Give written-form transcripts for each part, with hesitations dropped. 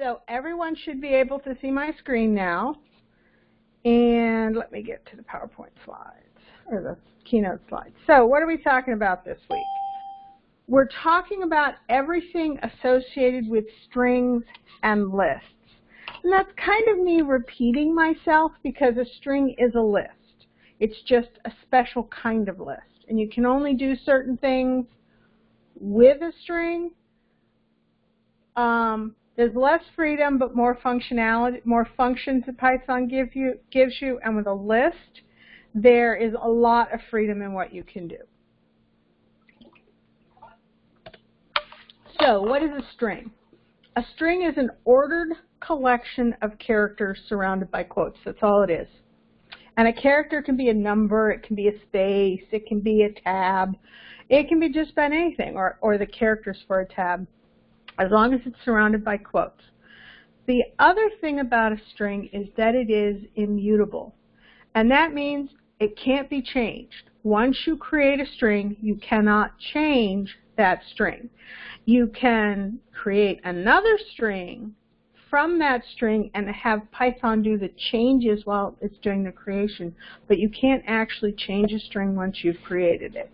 So everyone should be able to see my screen now. And let me get to the PowerPoint slides, or the keynote slides. So what are we talking about this week? We're talking about everything associated with strings and lists. And that's kind of me repeating myself, because a string is a list. It's just a special kind of list. And you can only do certain things with a string. There's less freedom, but more functionality, more functions that Python gives you. And with a list, there is a lot of freedom in what you can do. So what is a string? A string is an ordered collection of characters surrounded by quotes. That's all it is. And a character can be a number, it can be a space, it can be a tab, it can be just about anything, or the characters for a tab, as long as it's surrounded by quotes. The other thing about a string is that it is immutable. And that means it can't be changed. Once you create a string, you cannot change that string. You can create another string from that string and have Python do the changes while it's doing the creation, but you can't actually change a string once you've created it.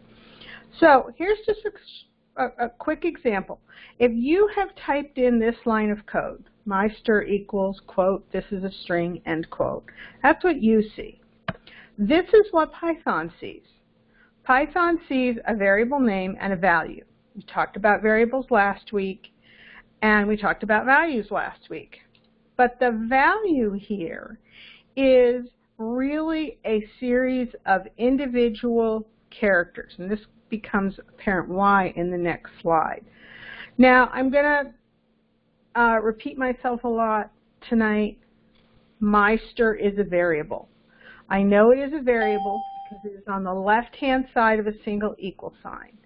So here's just a quick example. If you have typed in this line of code, my stir equals, quote, this is a string, end quote, that's what you see. This is what Python sees. Python sees a variable name and a value. We talked about variables last week, and we talked about values last week. But the value here is really a series of individual characters. And this becomes apparent why in the next slide. Now, I'm going to repeat myself a lot tonight. My stir is a variable. I know it is a variable because it is on the left-hand side of a single equal sign.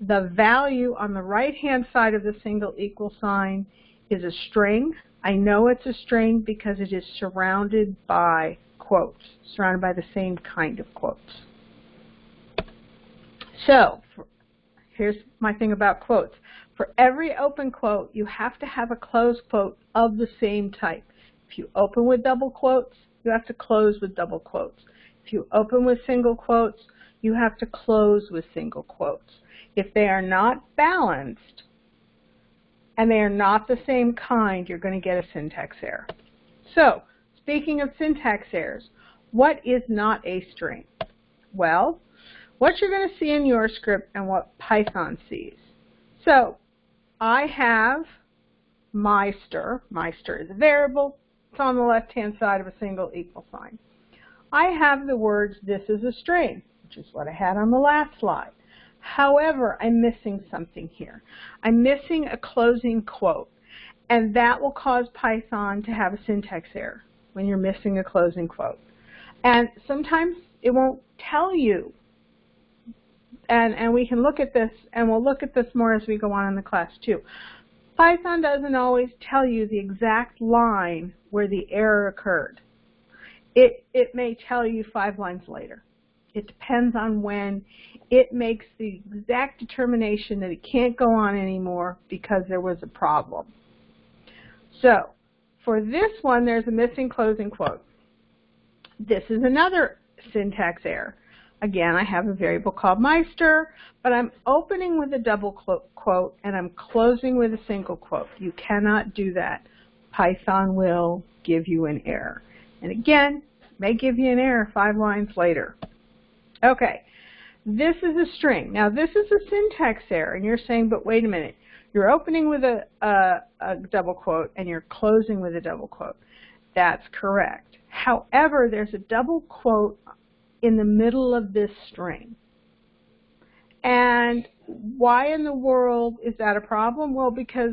The value on the right-hand side of the single equal sign is a string. I know it's a string because it is surrounded by quotes, surrounded by the same kind of quotes. So here's my thing about quotes. For every open quote, you have to have a closed quote of the same type. If you open with double quotes, you have to close with double quotes. If you open with single quotes, you have to close with single quotes. If they are not balanced and they are not the same kind, you're going to get a syntax error. So, speaking of syntax errors, what is not a string? Well, what you're going to see in your script and what Python sees. So, I have my stir. My stir is a variable. It's on the left-hand side of a single equal sign. I have the words, this is a string, which is what I had on the last slide. However, I'm missing something here. I'm missing a closing quote, and that will cause Python to have a syntax error when you're missing a closing quote. And sometimes it won't tell you, and we can look at this, and we'll look at this more as we go on in the class too. Python doesn't always tell you the exact line where the error occurred. It may tell you 5 lines later. It depends on when it makes the exact determination that it can't go on anymore because there was a problem. So for this one, there's a missing closing quote. This is another syntax error. Again, I have a variable called myStir, but I'm opening with a double quote and I'm closing with a single quote. You cannot do that. Python will give you an error. And again, may give you an error 5 lines later. Okay, this is a string. Now, this is a syntax error, and you're saying, but wait a minute. You're opening with a double quote, and you're closing with a double quote. That's correct. However, there's a double quote in the middle of this string. And why in the world is that a problem? Well, because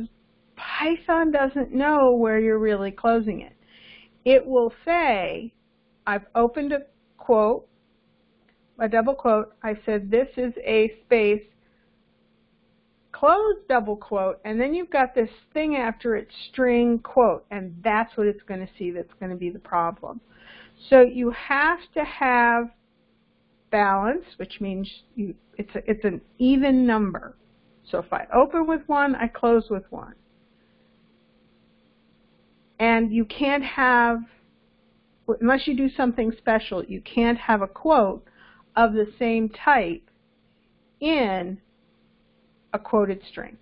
Python doesn't know where you're really closing it. It will say, I've opened a quote, a double quote, I said this is a space, close double quote, and then you've got this thing after it, string quote, and that's what it's going to see. That's going to be the problem. So you have to have balance, which means it's an even number. So if I open with 1, I close with 1. And you can't have, unless you do something special, you can't have a quote of the same type in a quoted string.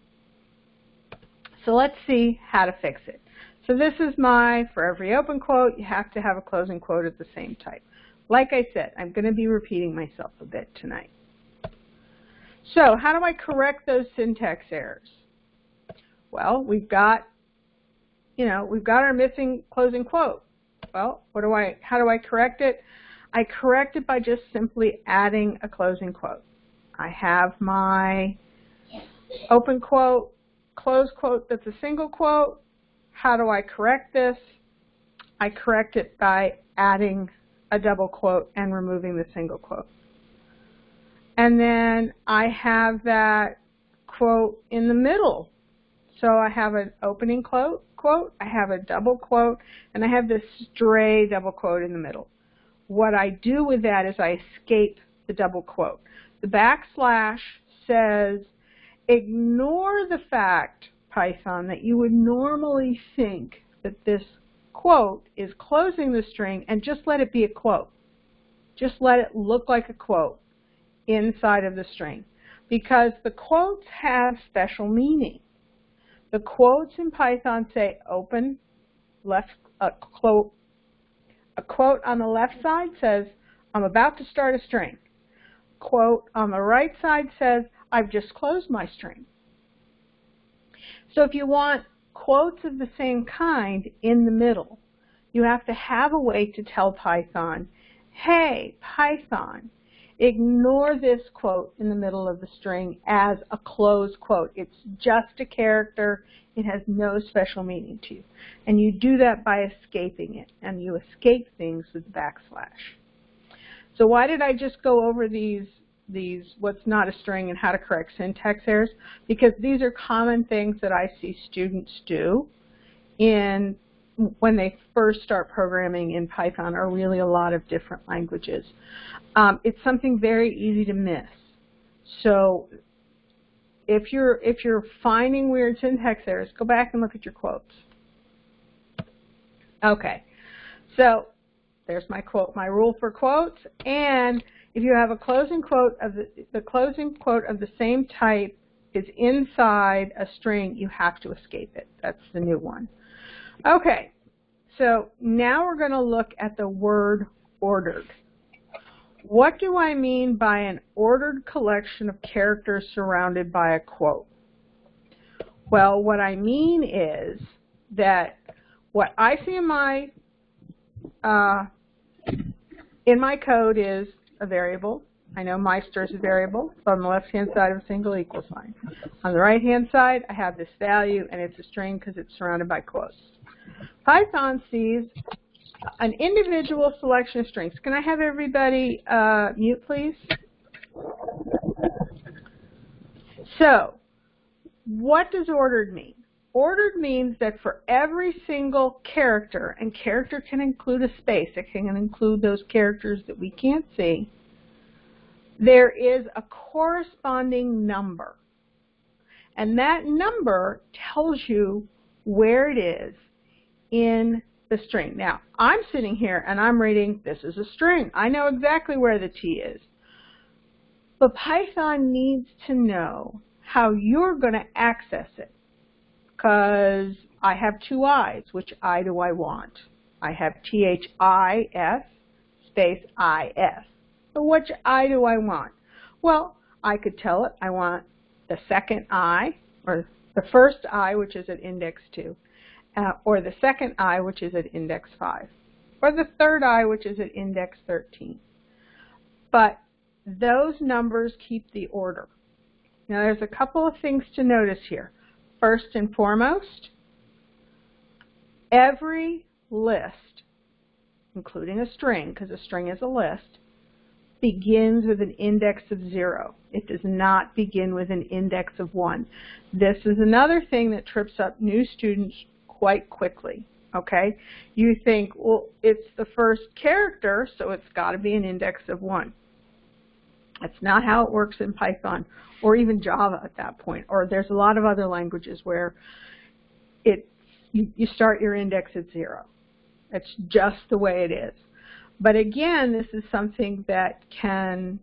So let's see how to fix it. So this is my, for every open quote, you have to have a closing quote of the same type. Like I said, I'm going to be repeating myself a bit tonight. So how do I correct those syntax errors? Well, we've got, you know, we've got our missing closing quote. Well, how do I correct it? I correct it by just simply adding a closing quote. I have my open quote, close quote that's a single quote. How do I correct this? I correct it by adding a double quote and removing the single quote. And then I have that quote in the middle. So I have an opening quote, I have a double quote, and I have this stray double quote in the middle. What I do with that is I escape the double quote. The backslash says, ignore the fact, Python, that you would normally think that this quote is closing the string, and just let it be a quote. Just let it look like a quote inside of the string, because the quotes have special meaning. The quotes in Python say open, left, a quote on the left side says, I'm about to start a string. Quote on the right side says, I've just closed my string. So if you want quotes of the same kind in the middle, you have to have a way to tell Python, hey, Python, ignore this quote in the middle of the string as a closed quote. It's just a character. It has no special meaning to you. And you do that by escaping it. And you escape things with backslash. So why did I just go over these what's not a string and how to correct syntax errors? Because these are common things that I see students do in when they first start programming in Python, or really a lot of different languages. It's something very easy to miss. So if you're finding weird syntax errors, go back and look at your quotes. Okay, so there's my quote, my rule for quotes. And if you have a closing quote of the closing quote of the same type is inside a string, you have to escape it. That's the new one. Okay, so now we're going to look at the word ordered. What do I mean by an ordered collection of characters surrounded by a quote? Well, what I mean is that what I see in my code is a variable. I know my_str is a variable, so on the left-hand side of a single equal sign. On the right-hand side, I have this value, and it's a string because it's surrounded by quotes. Python sees an individual selection of strings. Can I have everybody mute, please? So what does ordered mean? Ordered means that for every single character, and character can include a space, it can include those characters that we can't see, there is a corresponding number. And that number tells you where it is in the string. Now, I'm sitting here and I'm reading, this is a string. I know exactly where the T is. But Python needs to know how you're going to access it. Because I have two I's, which I do I want? I have THIS space IS. So which I do I want? Well, I could tell it I want the second I, or the first I, which is at index 2. Or the second I, which is at index 5, or the third I, which is at index 13. But those numbers keep the order. Now, there's a couple of things to notice here. First and foremost, every list, including a string, because a string is a list, begins with an index of 0. It does not begin with an index of 1. This is another thing that trips up new students quite quickly, okay? You think, well, it's the first character, so it's got to be an index of 1. That's not how it works in Python, or even Java at that point, or there's a lot of other languages where it you start your index at 0. That's just the way it is. But again, this is something that can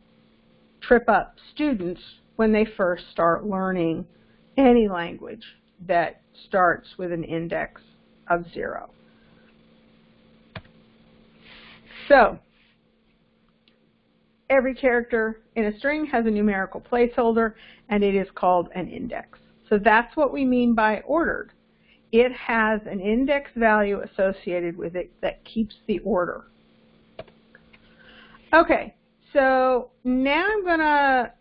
trip up students when they first start learning any language that starts with an index of 0. So every character in a string has a numerical placeholder, and it is called an index. So that's what we mean by ordered. It has an index value associated with it that keeps the order. Okay, so now I'm going to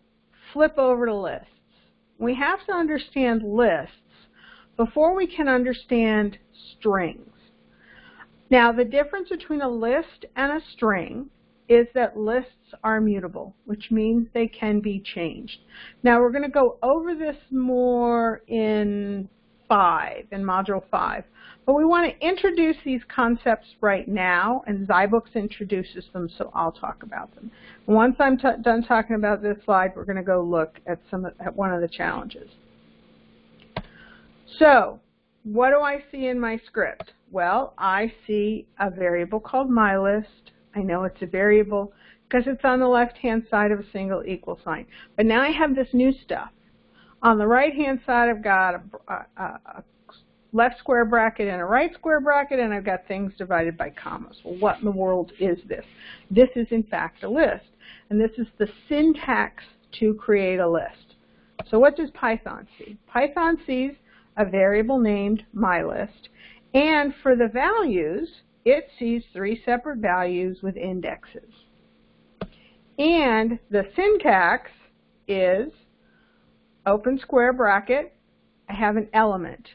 flip over to lists. We have to understand lists before we can understand strings. Now, the difference between a list and a string is that lists are mutable, which means they can be changed. Now, we're going to go over this more in Module 5. But we want to introduce these concepts right now, and zyBooks introduces them, so I'll talk about them. Once I'm done talking about this slide, we're going to go look at one of the challenges. So, what do I see in my script? Well, I see a variable called myList. I know it's a variable because it's on the left-hand side of a single equal sign. But now I have this new stuff. On the right-hand side, I've got a left square bracket and a right square bracket, and I've got things divided by commas. Well, what in the world is this? This is, in fact, a list, and this is the syntax to create a list. So what does Python see? Python sees a variable named myList, and for the values, it sees 3 separate values with indexes. And the syntax is open square bracket, I have an element.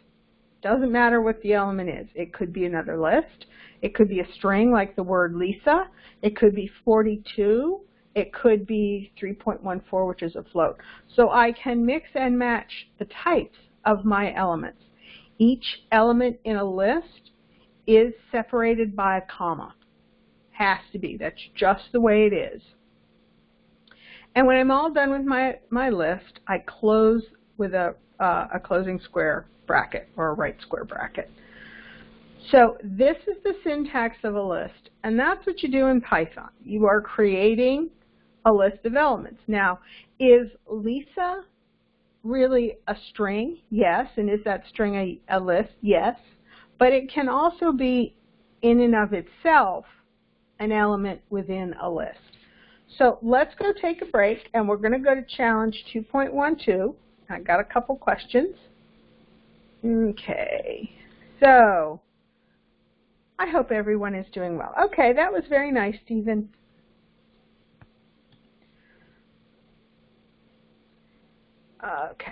Doesn't matter what the element is. It could be another list. It could be a string like the word Lisa. It could be 42. It could be 3.14, which is a float. So I can mix and match the types of my elements. Each element in a list is separated by a comma. Has to be. That's just the way it is. And when I'm all done with my list, I close with a closing square bracket or a right square bracket. So this is the syntax of a list, and that's what you do in Python. You are creating a list of elements. Now, is Lisa really a string? Yes. And is that string a list? Yes. But it can also be, in and of itself, an element within a list. So let's go take a break, and we're going to go to challenge 2.12. I got a couple questions. Okay, so I hope everyone is doing well. Okay, that was very nice, Stephen. Okay,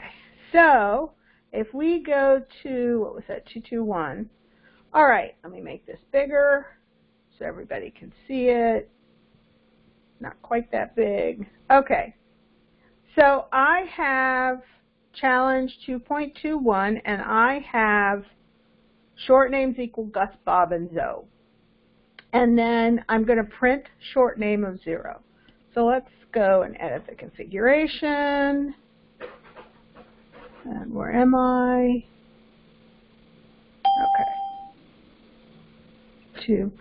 so if we go to, what was that, 221. All right, let me make this bigger so everybody can see it. Not quite that big. Okay, so I have challenge 2.21, and I have short names equal Gus, Bob, and Zoe. And then I'm going to print short name of 0. So let's go and edit the configuration. And where am I? Okay. 2.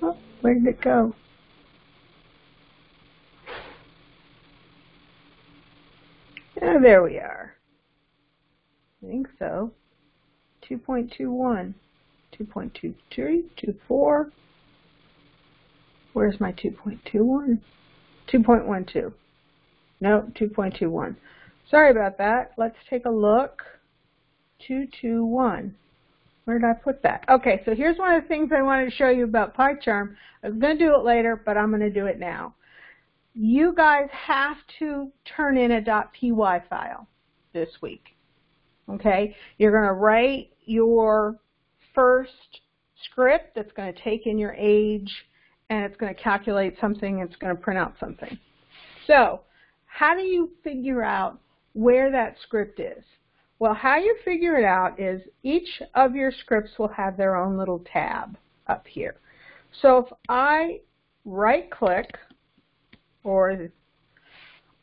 Oh, where did it go? Oh, there we are. I think so. 2.21, 2.23, 2.4. Where's my 2.21? 2.12. No, 2.21. Sorry about that. Let's take a look. 2.21. Where did I put that? Okay, so here's one of the things I wanted to show you about PyCharm. I was going to do it later, but I'm going to do it now. You guys have to turn in a .py file this week, okay? You're going to write your first script that's going to take in your age, and it's going to calculate something, and it's going to print out something. So how do you figure out where that script is? Well, how you figure it out is each of your scripts will have their own little tab up here. So if I right-click, or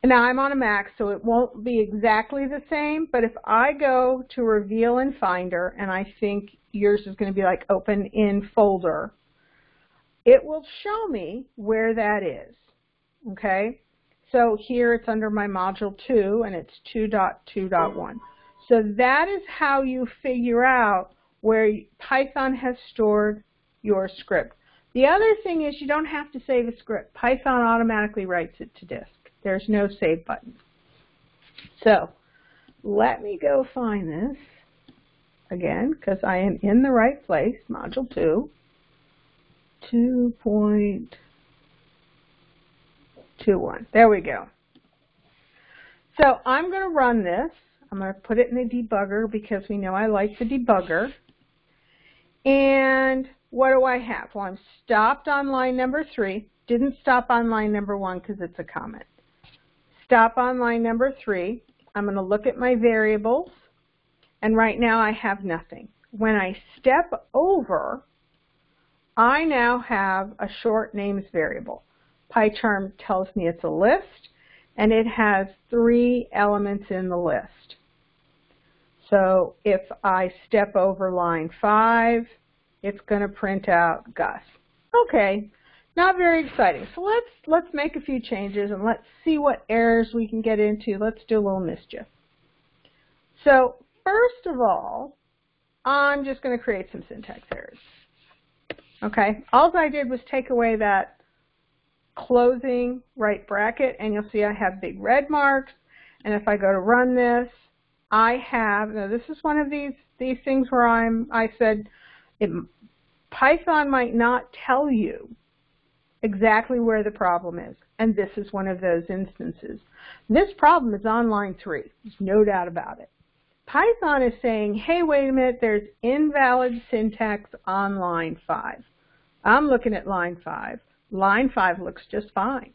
And now I'm on a Mac, so it won't be exactly the same, but if I go to reveal in Finder, and I think yours is going to be like open in folder, it will show me where that is, okay? So here it's under my module 2, and it's 2.2.1. So that is how you figure out where Python has stored your script. The other thing is you don't have to save a script. Python automatically writes it to disk. There's no save button. So let me go find this again, because I am in the right place, module 2, 2.21. There we go. So I'm going to run this. I'm going to put it in the debugger because we know I like the debugger. And what do I have? Well, I'm stopped on line number 3. Didn't stop on line number 1 because it's a comment. Stop on line number 3. I'm going to look at my variables. And right now I have nothing. When I step over, I now have a short names variable. PyCharm tells me it's a list, and it has 3 elements in the list. So if I step over line 5, it's going to print out Gus. Okay, not very exciting. So let's make a few changes, and let's see what errors we can get into. Let's do a little mischief. So first of all, I'm just going to create some syntax errors. Okay, all I did was take away that closing right bracket, and you'll see I have big red marks. And if I go to run this, I have, now this is one of these things where I said Python might not tell you exactly where the problem is, and this is one of those instances. This problem is on line 3. There's no doubt about it. Python is saying, hey, wait a minute, there's invalid syntax on line 5. I'm looking at line 5. Line 5 looks just fine.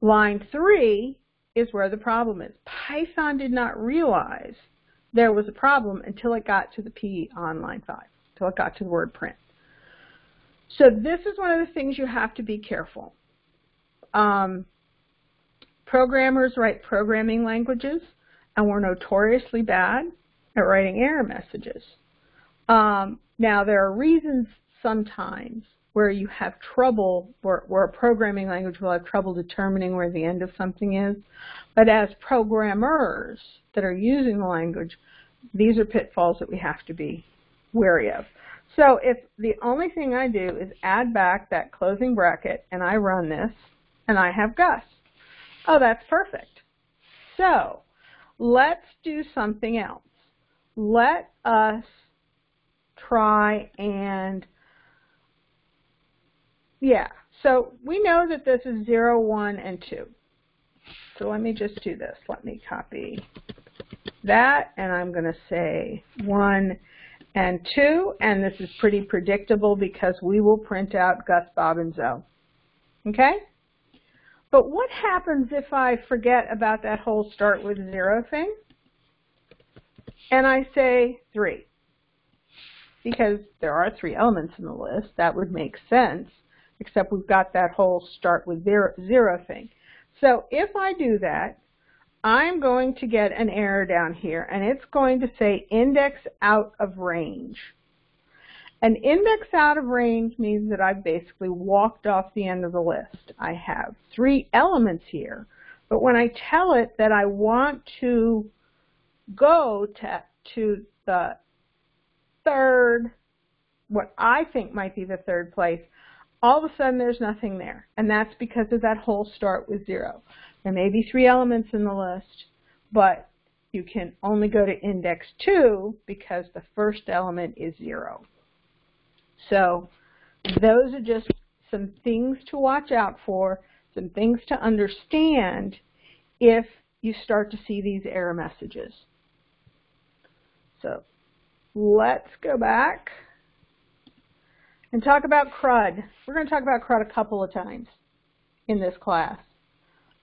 Line 3 is where the problem is. Python did not realize there was a problem until it got to the P on line 5, until it got to the word print. So this is one of the things you have to be careful. Programmers write programming languages, and we're notoriously bad at writing error messages. Now, there are reasons sometimes where you have trouble, where a programming language will have trouble determining where the end of something is. But as programmers that are using the language, these are pitfalls that we have to be wary of. So if the only thing I do is add back that closing bracket, and I run this, and I have Gus. Oh, that's perfect. So let's do something else. Let us try and yeah, so we know that this is 0, 1, and 2. So let me just do this. Let me copy that, and I'm going to say 1 and 2. And this is pretty predictable because we will print out Gus, Bob, and Zoe. Okay? But what happens if I forget about that whole start with 0 thing? And I say 3. Because there are 3 elements in the list. That would make sense. Except we've got that whole start with 0 thing. So if I do that, I'm going to get an error down here, and it's going to say index out of range. An index out of range means that I've basically walked off the end of the list. I have 3 elements here, but when I tell it that I want to go to the third, what I think might be the third place, all of a sudden, there's nothing there, and that's because of that whole start with 0. There may be 3 elements in the list, but you can only go to index 2 because the first element is 0. So those are just some things to watch out for, some things to understand if you start to see these error messages. So let's go back and talk about CRUD. We're going to talk about CRUD a couple of times in this class.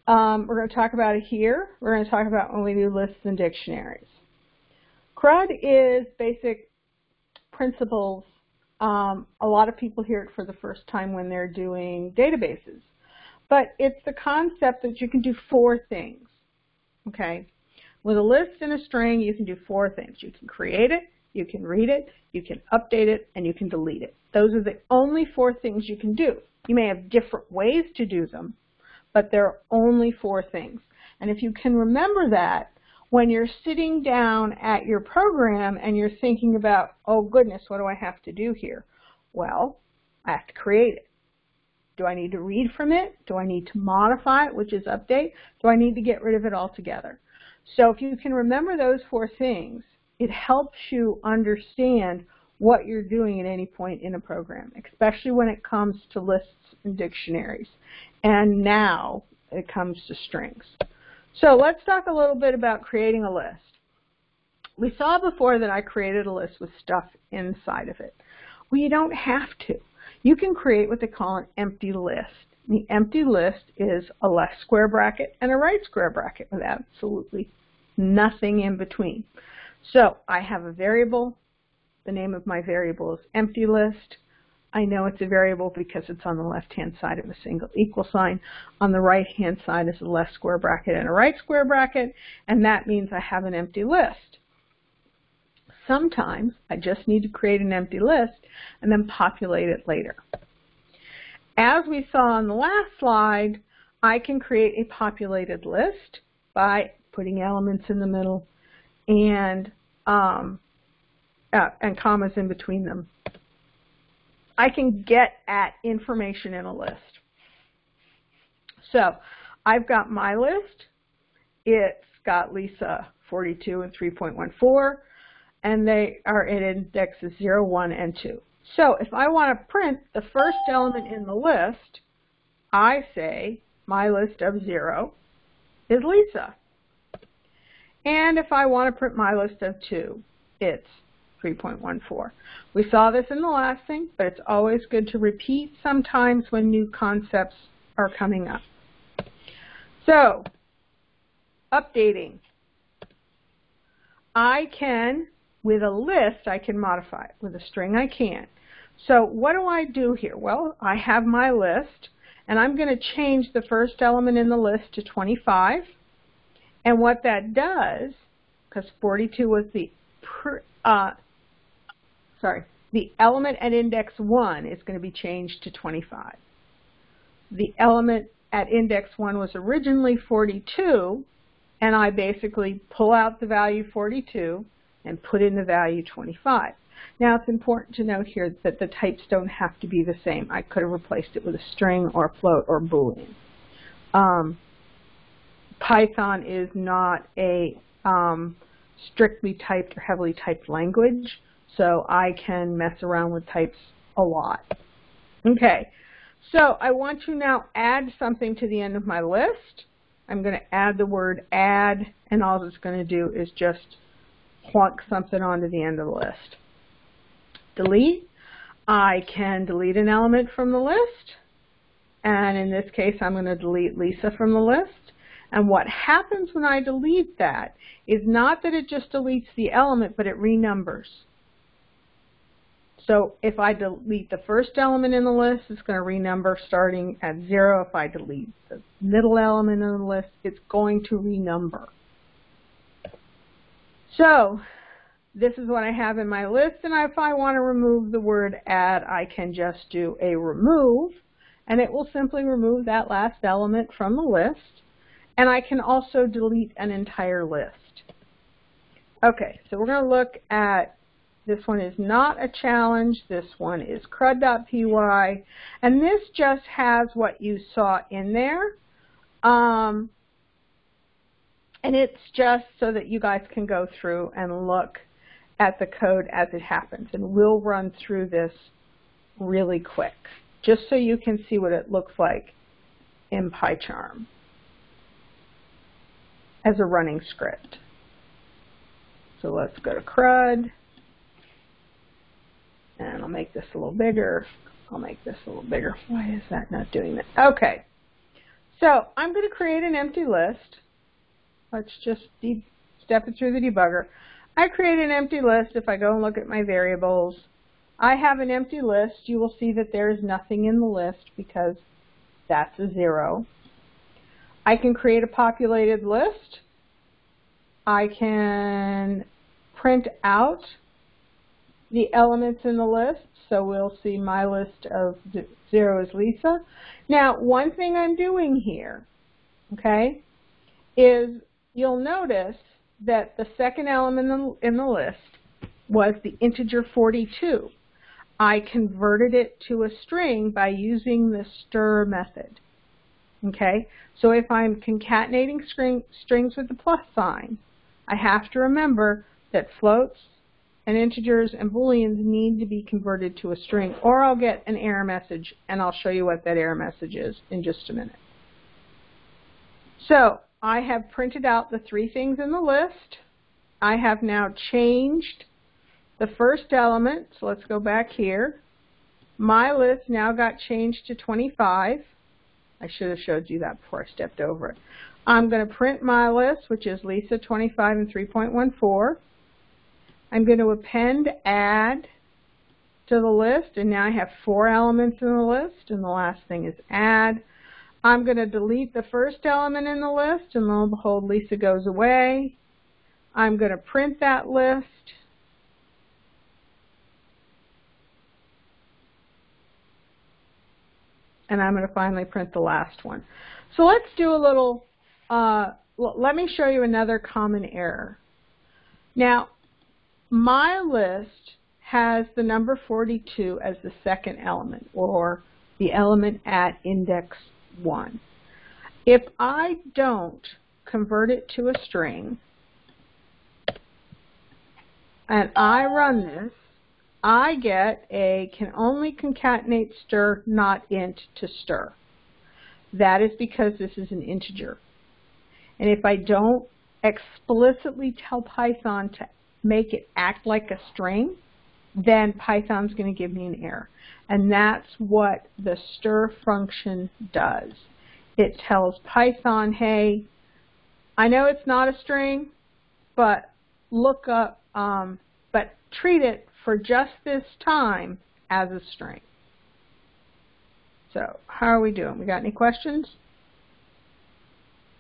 We're going to talk about it here. We're going to talk about when we do lists and dictionaries. CRUD is basic principles. A lot of people hear it for the first time when they're doing databases. But it's the concept that you can do four things, okay? With a list and a string, you can do four things. You can create it, you can read it, you can update it, and you can delete it. Those are the only four things you can do. You may have different ways to do them, but there are only four things. And if you can remember that, when you're sitting down at your program and you're thinking about, oh goodness, what do I have to do here? Well, I have to create it. Do I need to read from it? Do I need to modify it, which is update? Do I need to get rid of it altogether? So if you can remember those four things, it helps you understand what you're doing at any point in a program, especially when it comes to lists and dictionaries. And now it comes to strings. So let's talk a little bit about creating a list. We saw before that I created a list with stuff inside of it. Well, you don't have to. You can create what they call an empty list. The empty list is a left square bracket and a right square bracket with absolutely nothing in between. So I have a variable. The name of my variable is empty list. I know it's a variable because it's on the left-hand side of a single equal sign. On the right-hand side is a left square bracket and a right square bracket, and that means I have an empty list. Sometimes I just need to create an empty list and then populate it later. As we saw on the last slide, I can create a populated list by putting elements in the middle and commas in between them. I can get at information in a list. So I've got my list. It's got Lisa 42 and 3.14, and they are in indexes 0, 1, and 2. So if I want to print the first element in the list, I say my list of 0 is Lisa. And if I want to print my list of 2, it's 3.14. We saw this in the last thing, but it's always good to repeat sometimes when new concepts are coming up. So, updating. I can, with a list, I can modify it. With a string, I can't. So what do I do here? Well, I have my list, and I'm going to change the first element in the list to 25. And what that does, because 42 was the element at index 1 is going to be changed to 25. The element at index 1 was originally 42, and I basically pull out the value 42 and put in the value 25. Now, it's important to note here that the types don't have to be the same. I could have replaced it with a string or a float or Boolean. Python is not a strictly typed or heavily typed language, so I can mess around with types a lot. Okay, so I want to now add something to the end of my list. I'm going to add the word add, and all it's going to do is just plunk something onto the end of the list. Delete. I can delete an element from the list, and in this case, I'm going to delete Lisa from the list. And what happens when I delete that is not that it just deletes the element, but it renumbers. So if I delete the first element in the list, it's going to renumber starting at 0. If I delete the middle element in the list, it's going to renumber. So this is what I have in my list. And if I want to remove the word add, I can just do a remove. And it will simply remove that last element from the list. And I can also delete an entire list. Okay, so we're going to look at, this one is not a challenge, this one is crud.py, and this just has what you saw in there. And it's just so that you guys can go through and look at the code as it happens. And we'll run through this really quick, just so you can see what it looks like in PyCharm as a running script. So let's go to CRUD, and I'll make this a little bigger. I'll make this a little bigger. Why is that not doing that? Okay, so I'm going to create an empty list. Let's just step it through the debugger. I create an empty list. If I go and look at my variables, I have an empty list. You will see that there is nothing in the list because that's a 0. I can create a populated list. I can print out the elements in the list, so we'll see my list of 0 is Lisa. Now, one thing I'm doing here, okay, is you'll notice that the second element in the list was the integer 42. I converted it to a string by using the stir method, okay? So if I'm concatenating strings with the plus sign, I have to remember that floats and integers and booleans need to be converted to a string, or I'll get an error message, and I'll show you what that error message is in just a minute. So I have printed out the three things in the list. I have now changed the first element, so let's go back here. My list now got changed to 25. I should have showed you that before I stepped over it. I'm going to print my list, which is Lisa 25 and 3.14. I'm going to append add to the list, and now I have 4 elements in the list, and the last thing is add. I'm going to delete the first element in the list, and lo and behold, Lisa goes away. I'm going to print that list. And I'm going to finally print the last one. So let's do a little, let me show you another common error. Now, my list has the number 42 as the second element, or the element at index 1. If I don't convert it to a string, and I run this, I get a can only concatenate stir, not int to stir. That is because this is an integer. And if I don't explicitly tell Python to make it act like a string, then Python's going to give me an error. And that's what the stir function does. It tells Python, hey, I know it's not a string, but look up, but treat it for just this time as a string. So how are we doing? We got any questions?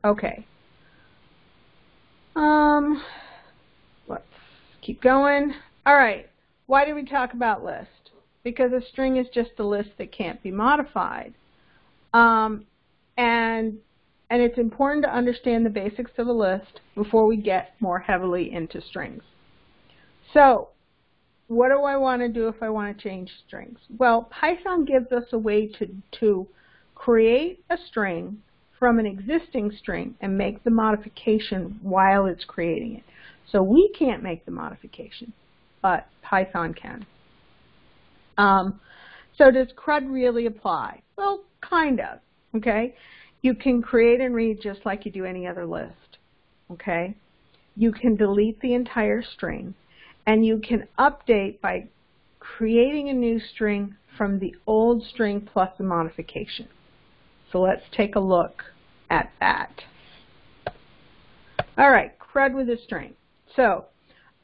Okay. Let's keep going. All right. Why did we talk about list? Because a string is just a list that can't be modified. And it's important to understand the basics of a list before we get more heavily into strings. So what do I want to do if I want to change strings? Well, Python gives us a way to create a string from an existing string and make the modification while it's creating it. So we can't make the modification, but Python can. So does CRUD really apply? Well, kind of, okay? You can create and read just like you do any other list, okay? You can delete the entire string. And you can update by creating a new string from the old string plus a modification. So let's take a look at that. All right, CRUD with a string. So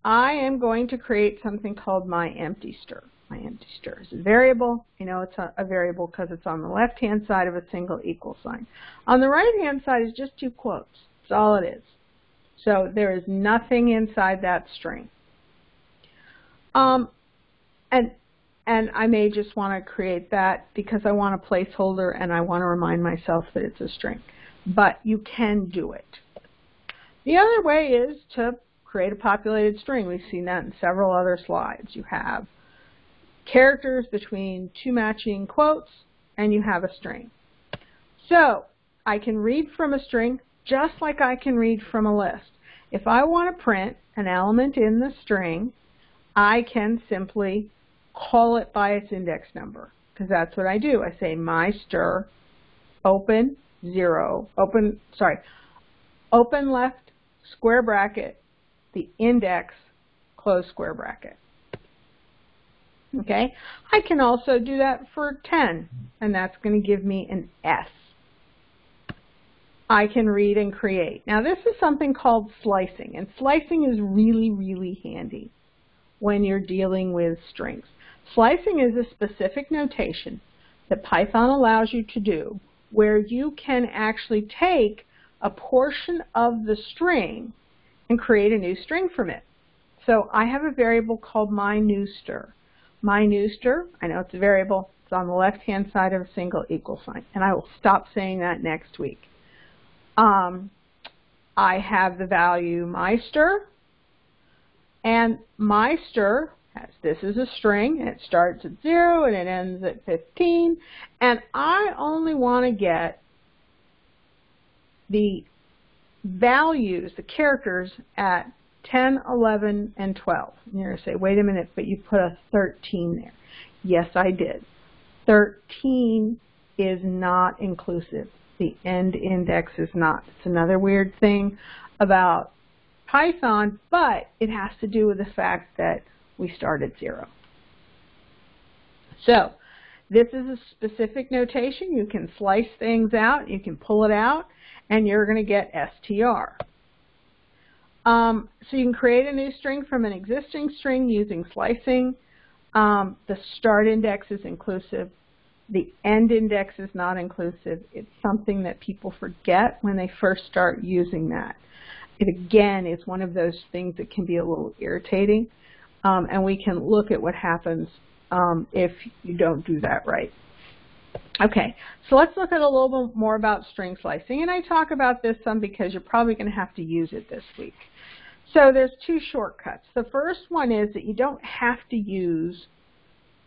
I am going to create something called my empty stir. My empty stir is a variable. You know it's a variable because it's on the left-hand side of a single equal sign. On the right-hand side is just 2 quotes. That's all it is. So there is nothing inside that string. And I may just want to create that because I want a placeholder and I want to remind myself that it's a string. But you can do it. The other way is to create a populated string. We've seen that in several other slides. You have characters between 2 matching quotes and you have a string. So I can read from a string just like I can read from a list. If I want to print an element in the string, I can simply call it by its index number, because that's what I do. I say my stir, open, open left, square bracket, the index, close square bracket. Okay? I can also do that for 10, and that's going to give me an S. I can read and create. Now, this is something called slicing, and slicing is really, really handy when you're dealing with strings. Slicing is a specific notation that Python allows you to do where you can actually take a portion of the string and create a new string from it. So I have a variable called myNewStir. MyNewStir, I know it's a variable, it's on the left-hand side of a single equal sign, and I will stop saying that next week. I have the value myStir, and myStir, as this is a string, and it starts at 0 and it ends at 15, and I only want to get the values, the characters at 10, 11, and 12. And you're going to say, wait a minute, but you put a 13 there. Yes, I did. 13 is not inclusive. The end index is not. It's another weird thing about Python, but it has to do with the fact that we start at 0. So this is a specific notation. You can slice things out. You can pull it out. And you're going to get str. So you can create a new string from an existing string using slicing. The start index is inclusive. The end index is not inclusive. It's something that people forget when they first start using that. It, again, is one of those things that can be a little irritating. And we can look at what happens if you don't do that right. Okay, so let's look at a little bit more about string slicing. And I talk about this some because you're probably going to have to use it this week. So there's two shortcuts. The first one is that you don't have to use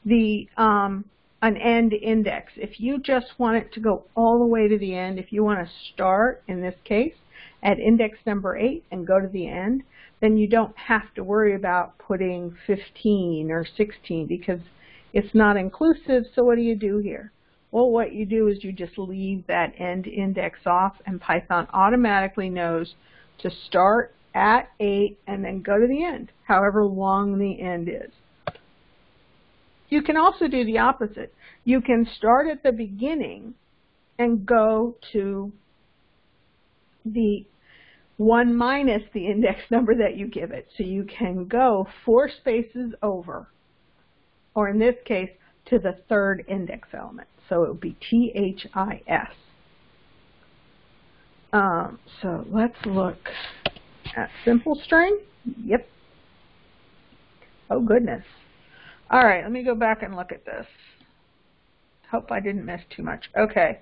the an end index. If you just want it to go all the way to the end, if you want to start, in this case, at index number 8 and go to the end, then you don't have to worry about putting 15 or 16 because it's not inclusive. So what do you do here? Well, what you do is you just leave that end index off, and Python automatically knows to start at 8 and then go to the end, however long the end is. You can also do the opposite. You can start at the beginning and go to the 1 minus the index number that you give it. So you can go 4 spaces over, or in this case, to the 3rd index element. So it would be THIS. So let's look at simple string. Yep. Oh, goodness. All right, let me go back and look at this. Hope I didn't miss too much. Okay.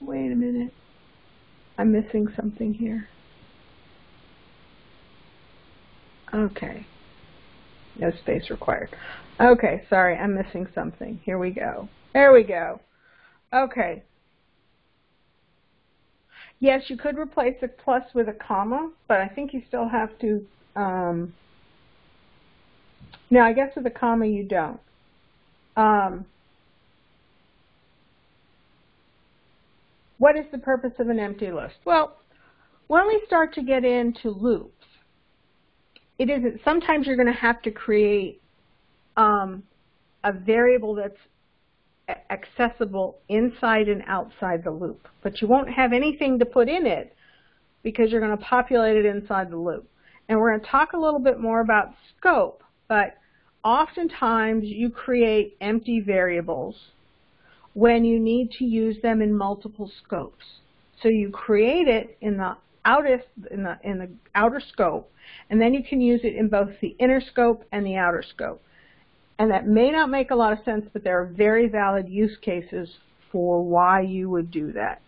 Wait a minute. I'm missing something here. Okay. No space required. Okay, sorry, I'm missing something. Here we go. There we go. Okay. Yes, you could replace a plus with a comma, but I think you still have to. No, I guess with a comma you don't. What is the purpose of an empty list? Well, when we start to get into loops, it isn't. Sometimes you're going to have to create a variable that's accessible inside and outside the loop. But you won't have anything to put in it because you're going to populate it inside the loop. And we're going to talk a little bit more about scope. But oftentimes you create empty variables when you need to use them in multiple scopes. So you create it in the outer scope, and then you can use it in both the inner scope and the outer scope. And that may not make a lot of sense, but there are very valid use cases for why you would do that.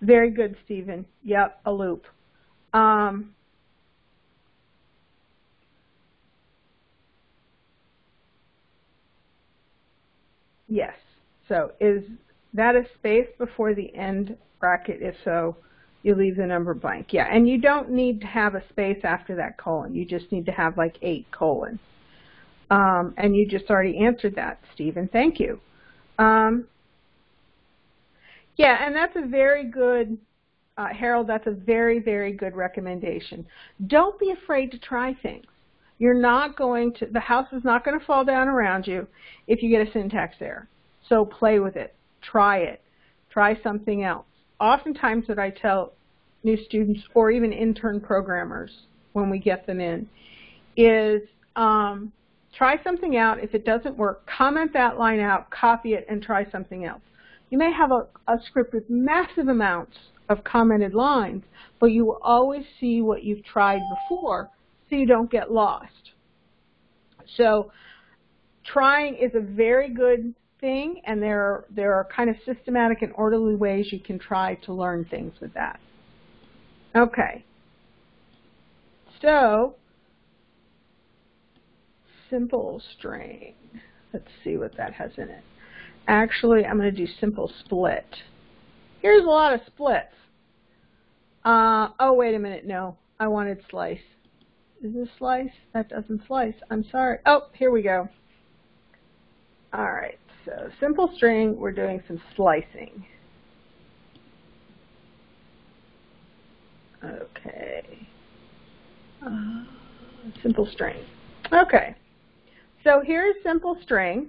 Very good, Stephen. Yep, a loop. Yes, so is that a space before the end bracket? If so, you leave the number blank. Yeah, and you don't need to have a space after that colon. You just need to have like 8 colon. And you just already answered that, Stephen. Thank you. Yeah, and that's a very good, Harold, that's a very, very good recommendation. Don't be afraid to try things. You're not going to, the house is not going to fall down around you if you get a syntax error. So play with it. Try it. Try something else. Oftentimes what I tell new students or even intern programmers when we get them in is Try something out. If it doesn't work, comment that line out, copy it, and try something else. You may have a script with massive amounts of commented lines, but you will always see what you've tried before so you don't get lost. So trying is a very good thing, and there are kind of systematic and orderly ways you can try to learn things with that. Okay. So simple string. Let's see what that has in it. Actually, I'm going to do simple split. Here's a lot of splits. Oh, wait a minute. No, I wanted slice. Is this slice? That doesn't slice. I'm sorry. Oh, here we go. All right. So simple string, we're doing some slicing. Okay. Simple string. Okay. So here's simple string.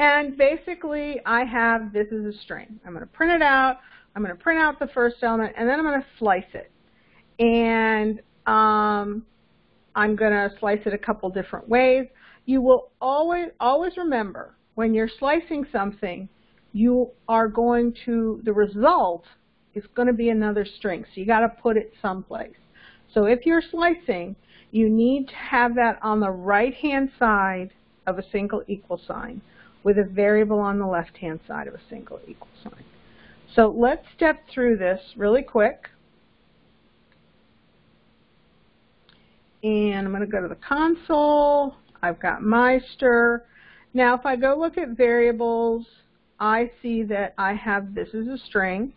And basically, I have, this is a string. I'm going to print it out. I'm going to print out the first element, and then I'm going to slice it. And I'm going to slice it a couple different ways. You will always remember, when you're slicing something, you are going to, the result is going to be another string. So you got to put it someplace. So if you're slicing, you need to have that on the right-hand side of a single equal sign, with a variable on the left-hand side of a single equal sign. So let's step through this really quick. And I'm going to go to the console. I've got Meister. Now, if I go look at variables, I see that I have this is a string.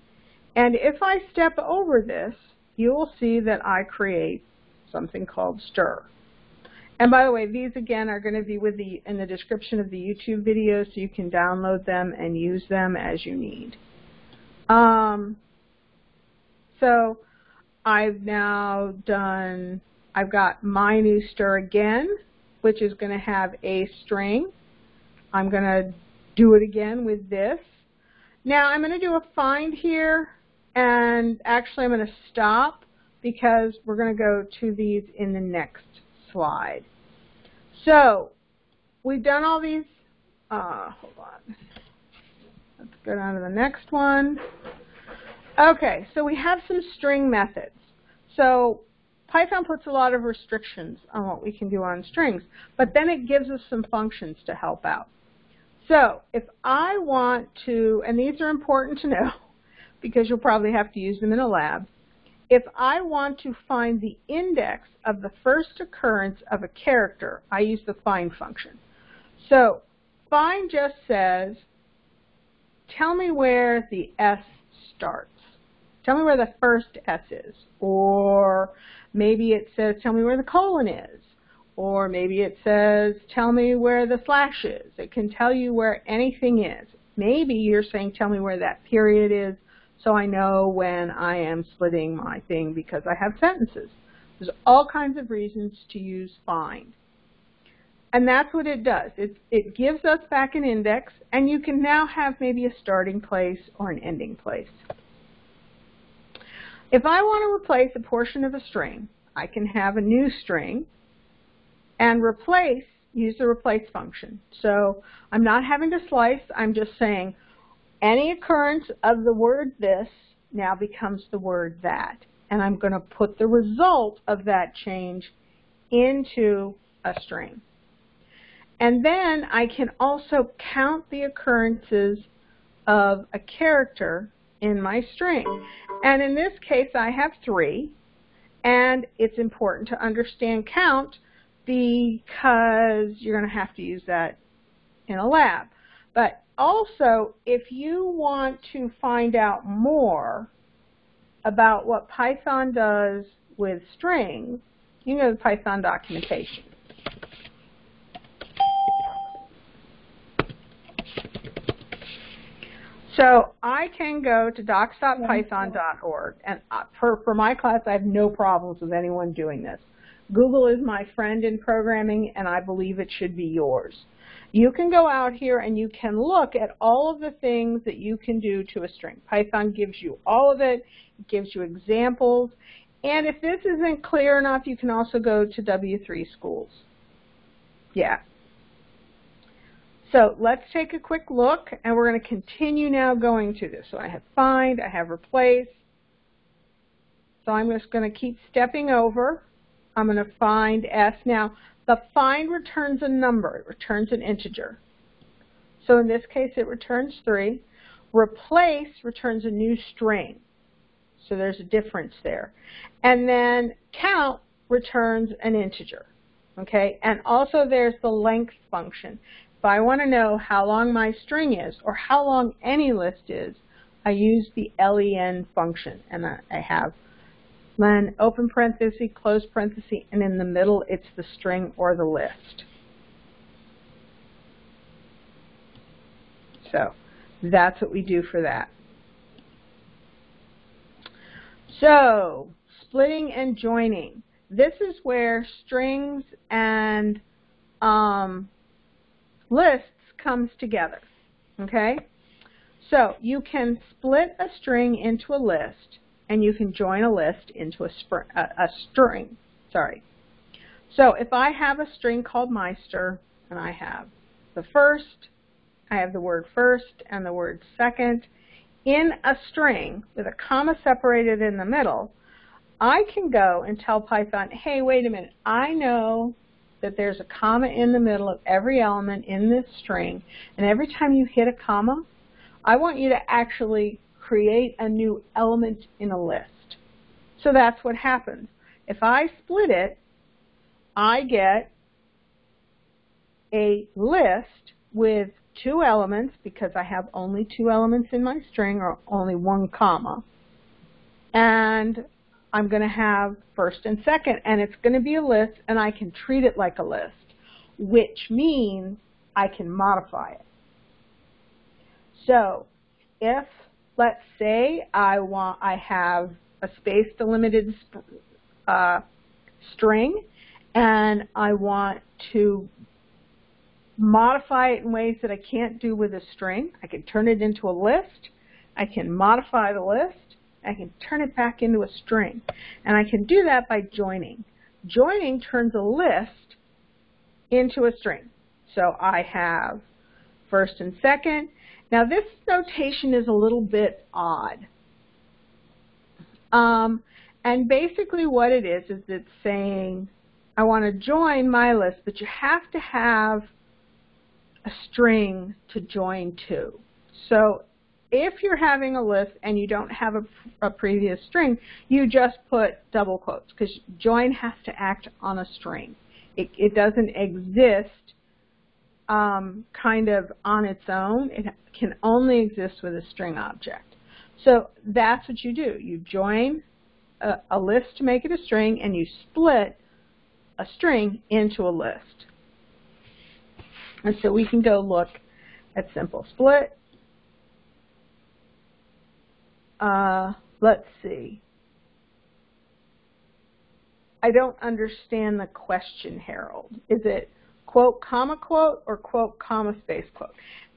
And if I step over this, you will see that I create something called stir. And by the way, these again are going to be with the, in the description of the YouTube video, so you can download them and use them as you need. So I've now done, I've got my new stir again, which is going to have a string. I'm going to do it again with this. Now I'm going to do a find here, and actually I'm going to stop because we're going to go to these in the next slide. So we've done all these. Hold on. Let's go down to the next one. Okay, so we have some string methods. So Python puts a lot of restrictions on what we can do on strings, but then it gives us some functions to help out. So if I want to, and these are important to know because you'll probably have to use them in a lab. If I want to find the index of the first occurrence of a character, I use the find function. So find just says, tell me where the S starts. Tell me where the first S is. Or maybe it says, tell me where the colon is. Or maybe it says, tell me where the slash is. It can tell you where anything is. Maybe you're saying, tell me where that period is, so I know when I am splitting my thing because I have sentences. There's all kinds of reasons to use find. And that's what it does. It gives us back an index, and you can now have maybe a starting place or an ending place. If I want to replace a portion of a string, I can have a new string and replace, use the replace function. So I'm not having to slice. I'm just saying, any occurrence of the word this now becomes the word that. And I'm going to put the result of that change into a string. And then I can also count the occurrences of a character in my string. And in this case, I have 3. And it's important to understand count because you're going to have to use that in a lab. But also, if you want to find out more about what Python does with strings, you can go to the Python documentation. So I can go to docs.python.org, and for my class, I have no problems with anyone doing this. Google is my friend in programming, and I believe it should be yours. You can go out here and you can look at all of the things that you can do to a string. Python gives you all of it. It gives you examples. And if this isn't clear enough, you can also go to W3 Schools. Yeah. So let's take a quick look, and we're going to continue now going to this. So I have find, I have replace. So I'm just going to keep stepping over. I'm going to find S. Now, the find returns a number. It returns an integer. So in this case, it returns 3. Replace returns a new string. So there's a difference there. And then count returns an integer. Okay? And also there's the length function. If I want to know how long my string is or how long any list is, I use the len function. And I have len open parenthesis, close parenthesis, and in the middle it's the string or the list. So that's what we do for that. So, splitting and joining. This is where strings and lists comes together, okay? So you can split a string into a list, and you can join a list into a string. Sorry. So if I have a string called Meister, and I have the first, I have the word first and the word second, in a string with a comma separated in the middle, I can go and tell Python, hey, wait a minute, I know that there's a comma in the middle of every element in this string, and every time you hit a comma, I want you to actually create a new element in a list. So that's what happens. If I split it, I get a list with two elements, because I have only two elements in my string, or only one comma, and I'm going to have first and second, and it's going to be a list, and I can treat it like a list, which means I can modify it. So if, let's say, I have a space delimited string, and I want to modify it in ways that I can't do with a string. I can turn it into a list. I can modify the list. I can turn it back into a string. And I can do that by joining. Joining turns a list into a string. So I have first and second. Now this notation is a little bit odd. And basically what it is it's saying, I want to join my list, but you have to have a string to join to. So if you're having a list and you don't have a previous string, you just put double quotes, because join has to act on a string. It doesn't exist kind of on its own. It can only exist with a string object. So that's what you do. You join a list to make it a string, and you split a string into a list. And so we can go look at simple split. Let's see. I don't understand the question, Harold. Is it quote, comma, quote, or quote, comma, space, quote?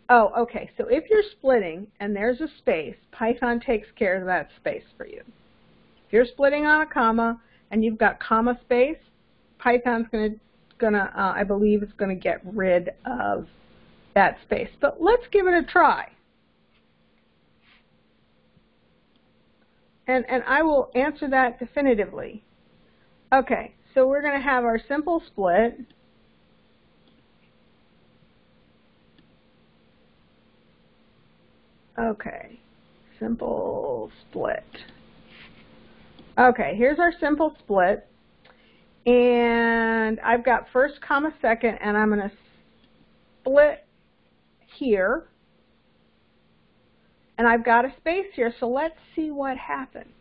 Oh, okay. So if you're splitting and there's a space, Python takes care of that space for you. If you're splitting on a comma and you've got comma space, Python's I believe it's going to get rid of that space. But let's give it a try. And I will answer that definitively. Okay, so we're going to have our simple split. Okay, simple split. Okay, here's our simple split. And I've got first comma second, and I'm going to split here. And I've got a space here, so let's see what happens.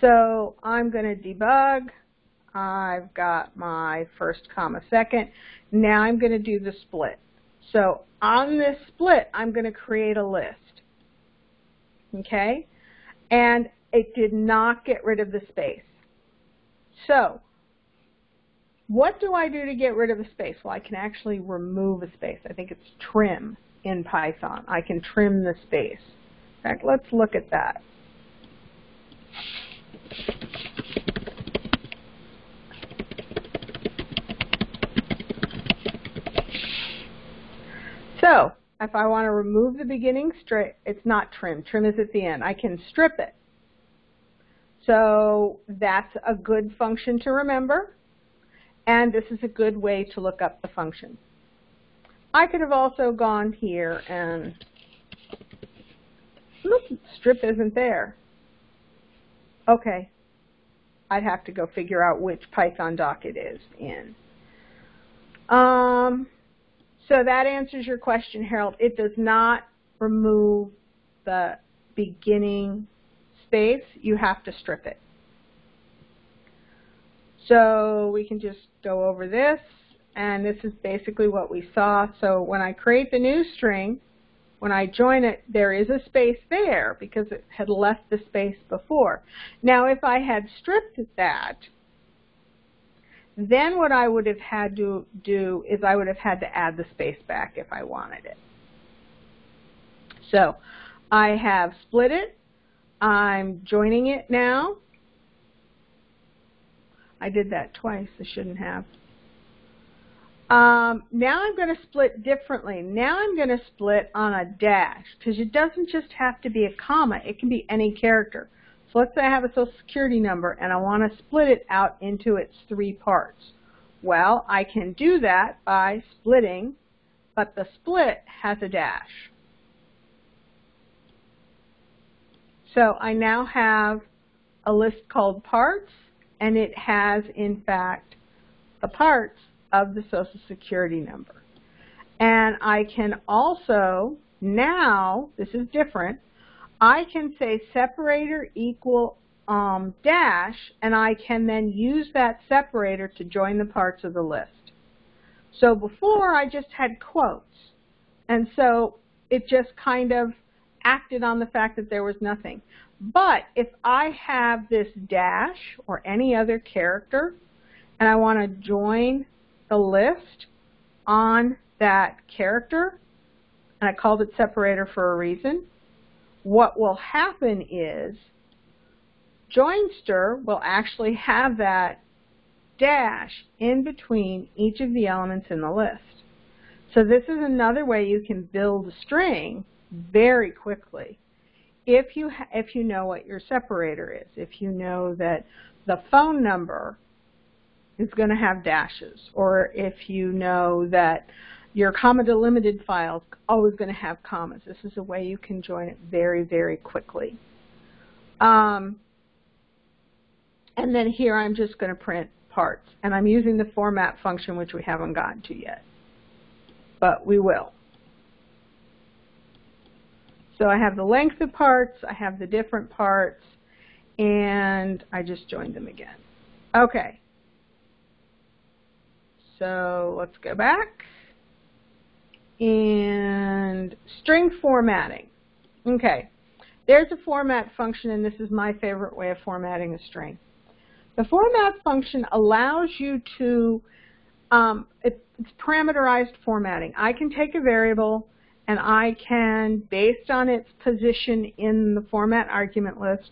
So I'm going to debug. I've got my first comma second. Now I'm going to do the split. So on this split, I'm going to create a list. Okay? And it did not get rid of the space. So what do I do to get rid of a space? Well, I can actually remove a space. I think it's trim in Python. I can trim the space. In fact, let's look at that. So if I want to remove the beginning strip, it's not trim. Trim is at the end. I can strip it. So that's a good function to remember. And this is a good way to look up the function. I could have also gone here and look, strip isn't there. OK. I'd have to go figure out which Python doc it is in. So that answers your question, Harold. It does not remove the beginning space. You have to strip it. So we can just go over this. And this is basically what we saw. So when I create the new string, when I join it, there is a space there because it had left the space before. Now, if I had stripped that, then what I would have had to do is I would have had to add the space back if I wanted it. So I have split it. I'm joining it now. I did that twice. I shouldn't have. Now I'm going to split differently. Now I'm going to split on a dash because it doesn't just have to be a comma. It can be any character. So let's say I have a Social Security number and I want to split it out into its three parts. Well, I can do that by splitting, but the split has a dash. So I now have a list called parts, and it has, in fact, the parts of the Social Security number. And I can also, now, this is different, I can say separator equal dash, and I can then use that separator to join the parts of the list. So before, I just had quotes. And so it just kind of acted on the fact that there was nothing. But if I have this dash or any other character, and I want to join the list on that character, and I called it separator for a reason, what will happen is Joinster will actually have that dash in between each of the elements in the list. So this is another way you can build a string very quickly if you know what your separator is, if you know that the phone number is going to have dashes, or if you know that your comma delimited file is always going to have commas. This is a way you can join it very, very quickly. And then here I'm just going to print parts. And I'm using the format function, which we haven't gotten to yet, but we will. So I have the length of parts, I have the different parts, and I just joined them again. OK. So let's go back. And string formatting. OK. There's a format function, and this is my favorite way of formatting a string. The format function allows you to, it's parameterized formatting. I can take a variable, and I can, based on its position in the format argument list,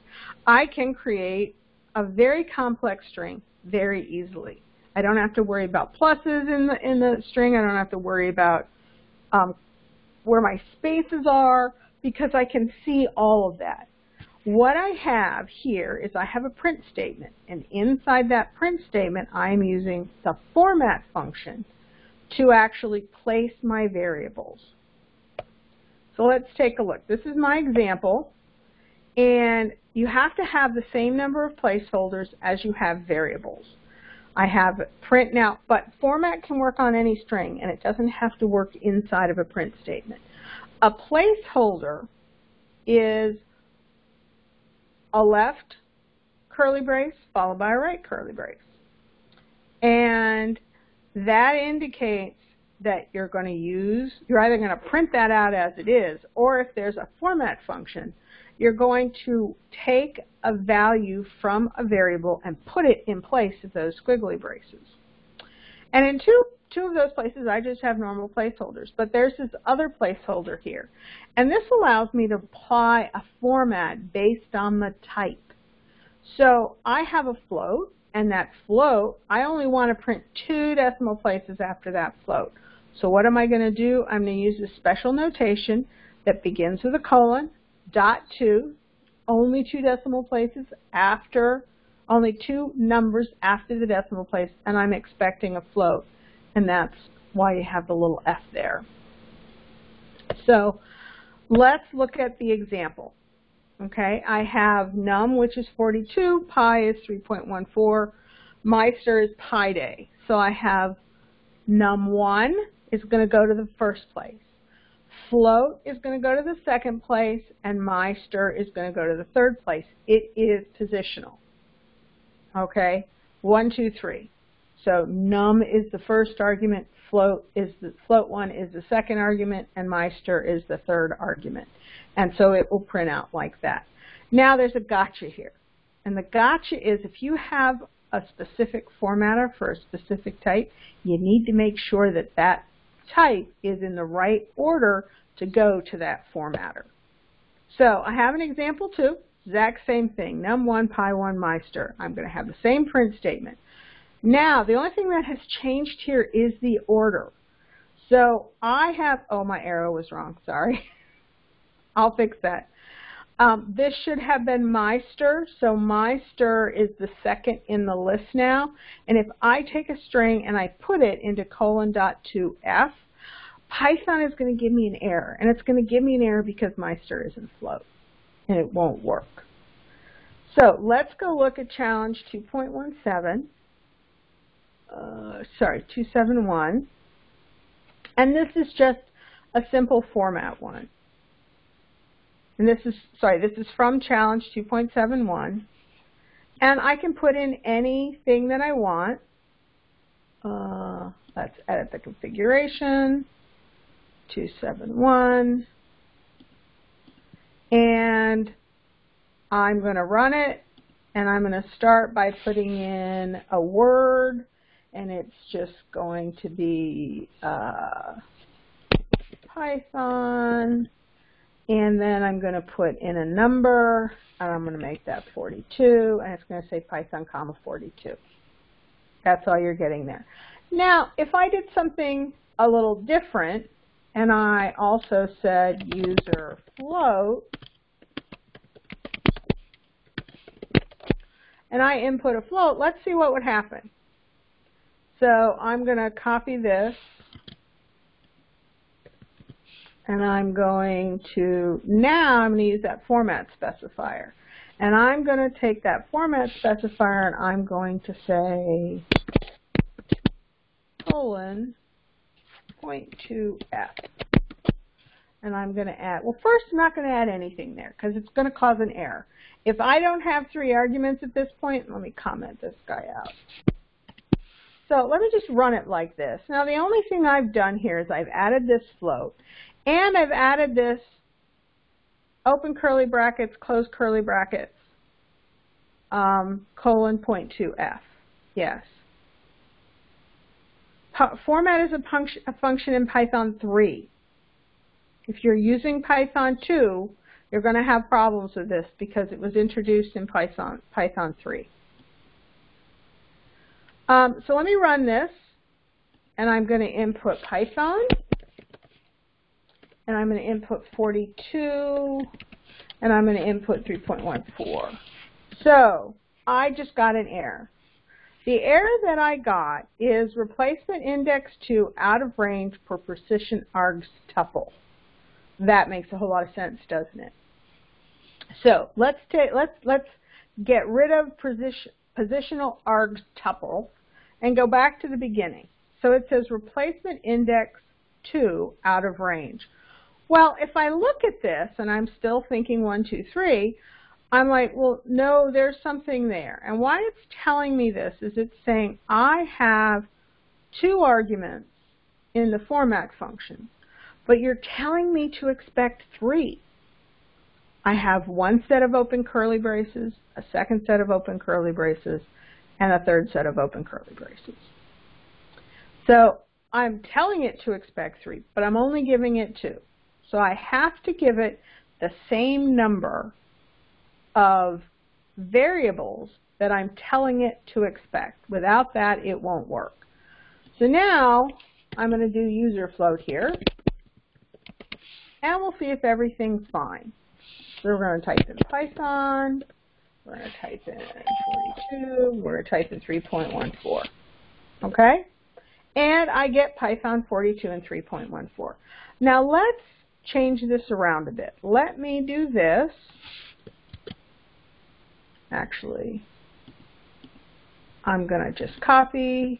I can create a very complex string very easily. I don't have to worry about pluses in the string. I don't have to worry about where my spaces are because I can see all of that. What I have here is I have a print statement. And inside that print statement, I'm using the format function to actually place my variables. So let's take a look. This is my example. And you have to have the same number of placeholders as you have variables. I have print now, but format can work on any string, and it doesn't have to work inside of a print statement. A placeholder is a left curly brace followed by a right curly brace. And that indicates that you're going to use, you're either going to print that out as it is, or if there's a format function, you're going to take a value from a variable and put it in place of those squiggly braces. And in two of those places, I just have normal placeholders. But there's this other placeholder here. And this allows me to apply a format based on the type. So I have a float, and that float, I only want to print 2 decimal places after that float. So what am I going to do? I'm going to use a special notation that begins with a colon, .2, only 2 decimal places after, only 2 numbers after the decimal place, and I'm expecting a float. And that's why you have the little f there. So let's look at the example. Okay, I have num, which is 42, pi is 3.14, Meister is pi day. So I have num1 is going to go to the first place. Float is going to go to the second place, and Meister is going to go to the third place. It is positional. Okay, 1, 2, 3. So num is the first argument, float 1 is the second argument, and Meister is the third argument. And so it will print out like that. Now there's a gotcha here. And the gotcha is if you have a specific formatter for a specific type, you need to make sure that that type is in the right order to go to that formatter. So I have an example too, exact same thing, num1, pi1, Meister. I'm going to have the same print statement. Now, the only thing that has changed here is the order. So I have, oh, my arrow was wrong, sorry. I'll fix that. This should have been Meister, so Meister is the second in the list now. And if I take a string and I put it into colon.2f, Python is going to give me an error. And it's going to give me an error because Meister isn't float, and it won't work. So let's go look at challenge 2.17. Sorry, 271. And this is just a simple format one. And this is, sorry, this is from challenge 2.71. And I can put in anything that I want. Let's edit the configuration, 271. And I'm going to run it. And I'm going to start by putting in a word. And it's just going to be Python. And then I'm going to put in a number. And I'm going to make that 42. And it's going to say Python, comma, 42. That's all you're getting there. Now, if I did something a little different, and I also said user float, and I input a float, let's see what would happen. So I'm going to copy this, and I'm going to, now I'm going to use that format specifier. And I'm going to take that format specifier, and I'm going to say colon 0.2f. And I'm going to add, well, first I'm not going to add anything there because it's going to cause an error. If I don't have 3 arguments at this point, let me comment this guy out. So let me just run it like this. Now, the only thing I've done here is I've added this float, and I've added this open curly brackets, close curly brackets, colon 0.2f. Yes. Format is a function in Python 3. If you're using Python 2, you're going to have problems with this because it was introduced in Python 3. So let me run this, and I'm going to input Python, and I'm going to input 42, and I'm going to input 3.14. So I just got an error. The error that I got is replacement index 2 out of range for precision args tuple. That makes a whole lot of sense, doesn't it? So let's get rid of positional args tuple and go back to the beginning. So it says replacement index 2 out of range. Well, if I look at this and I'm still thinking 1, 2, 3, I'm like, well, no, there's something there. And why it's telling me this is it's saying I have 2 arguments in the format function, but you're telling me to expect 3. I have 1 set of open curly braces, a 2nd set of open curly braces, and a 3rd set of open curly braces. So I'm telling it to expect 3, but I'm only giving it 2. So I have to give it the same number of variables that I'm telling it to expect. Without that, it won't work. So now I'm going to do user float here, and we'll see if everything's fine. So we're going to type in Python, we're going to type in 42, we're going to type in 3.14, okay? And I get Python 42 and 3.14. Now let's change this around a bit. Let me do this. Actually, I'm going to just copy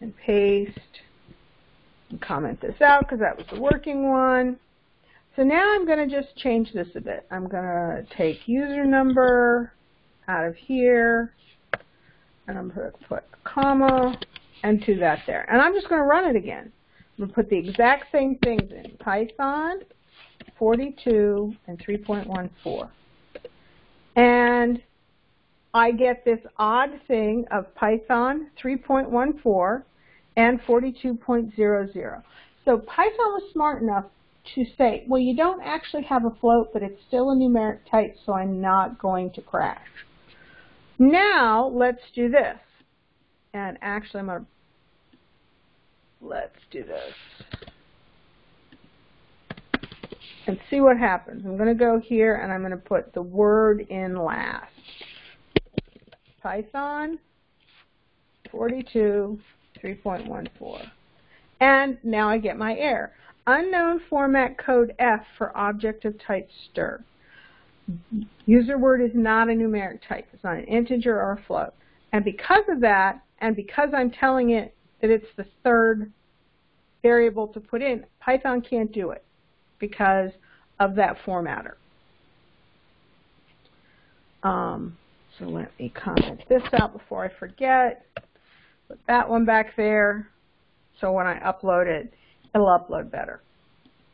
and paste and comment this out because that was the working one. So now I'm going to just change this a bit. I'm going to take user number out of here, and I'm going to put a comma and to that there. And I'm just going to run it again. I'm going to put the exact same things in, Python 42 and 3.14. And I get this odd thing of Python 3.14 and 42.00. So Python was smart enough to say, well, you don't actually have a float, but it's still a numeric type, so I'm not going to crash. Now let's do this. And actually, I'm going to, let's do this and see what happens. I'm going to go here, and I'm going to put the word in last. Python 42 3.14. And now I get my error. Unknown format code F for object of type stir. User word is not a numeric type. It's not an integer or a float. And because of that, and because I'm telling it that it's the third variable to put in, Python can't do it because of that formatter. So let me comment this out before I forget. Put that one back there so when I upload it, it'll upload better.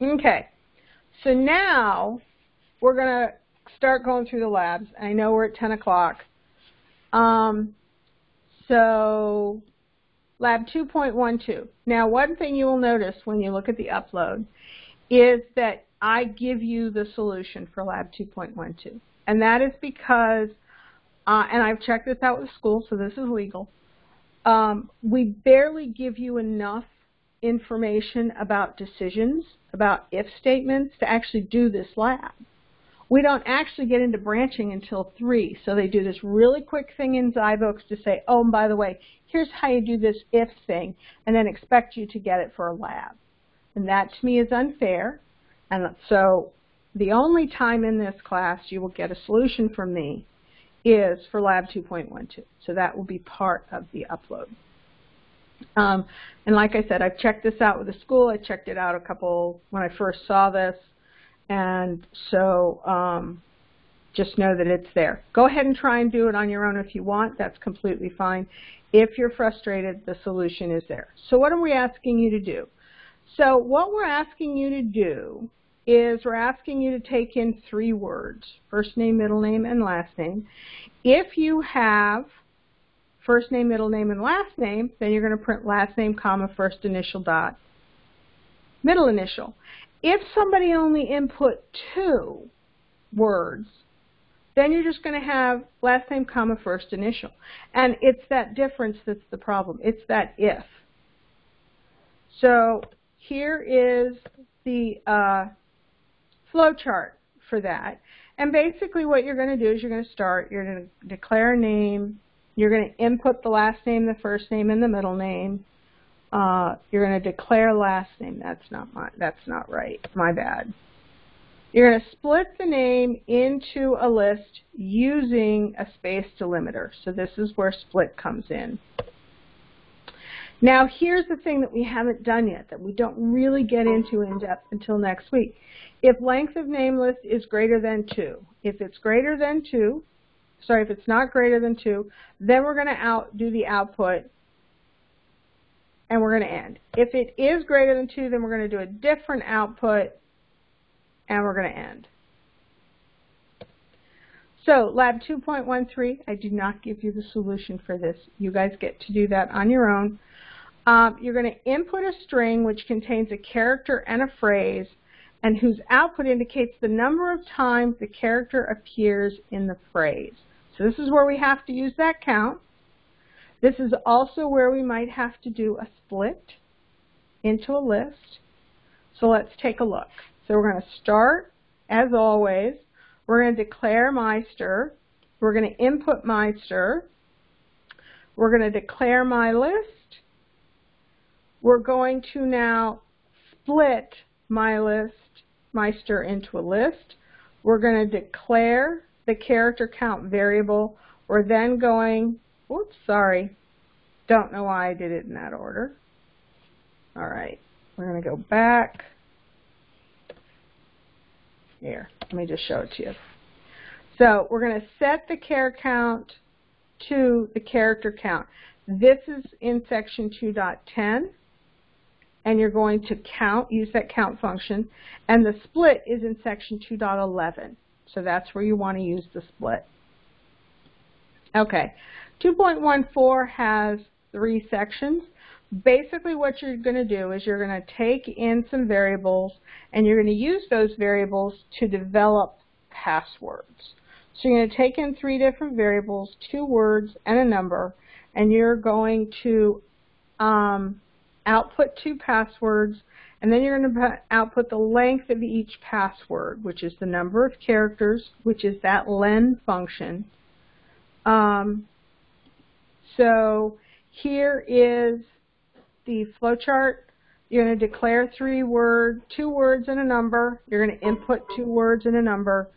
Okay, so now we're going to start going through the labs. I know we're at 10 o'clock. So lab 2.12. Now, one thing you will notice when you look at the upload is that I give you the solution for lab 2.12. And that is because, and I've checked this out with school, so this is legal, we barely give you enough information about decisions, about if statements to actually do this lab. We don't actually get into branching until 3, so they do this really quick thing in zyBooks to say, oh, and by the way, here's how you do this if thing, and then expect you to get it for a lab. And that, to me, is unfair. And so the only time in this class you will get a solution from me is for lab 2.12. So that will be part of the upload. And like I said, I've checked this out with the school. I checked it out a couple when I first saw this. And so just know that it's there. Go ahead and try and do it on your own if you want. That's completely fine. If you're frustrated, the solution is there. So what are we asking you to do? So what we're asking you to do is we're asking you to take in 3 words, first name, middle name, and last name. If you have first name, middle name, and last name, then you're going to print last name, comma, first initial dot, middle initial. If somebody only input 2 words, then you're just going to have last name, comma, first initial. And it's that difference that's the problem. It's that if. So here is the flow chart for that. And basically what you're going to do is you're going to start, you're going to declare a name, you're going to input the last name, the first name, and the middle name. You're going to declare last name. That's not right. My bad. You're going to split the name into a list using a space delimiter. So this is where split comes in. Now here's the thing that we haven't done yet that we don't really get into in depth until next week. If length of name list is greater than 2, if it's not greater than 2, then we're going to do the output and we're going to end. If it is greater than 2, then we're going to do a different output and we're going to end. So lab 2.13, I did not give you the solution for this. You guys get to do that on your own. You're going to input a string which contains a character and a phrase, and whose output indicates the number of times the character appears in the phrase. So this is where we have to use that count. This is also where we might have to do a split into a list. So let's take a look. So we're going to start, as always, we're going to declare myStir. We're going to input myStir. We're going to declare myList. We're going to now split myStir into a list. We're going to declare the character count variable. We're then going, oops, sorry, don't know why I did it in that order. All right, we're going to go back. Here, let me just show it to you. So we're going to set the char count to the character count. This is in section 2.10, and you're going to count, use that count function, and the split is in section 2.11. So that's where you want to use the split. Okay, 2.14 has 3 sections. Basically what you're going to do is you're going to take in some variables, and you're going to use those variables to develop passwords. So you're going to take in 3 different variables, 2 words and a number, and you're going to output 2 passwords, and then you're going to output the length of each password, which is the number of characters, which is that len function. So here is the flowchart. You're going to declare 2 words and a number. You're going to input 2 words and a number.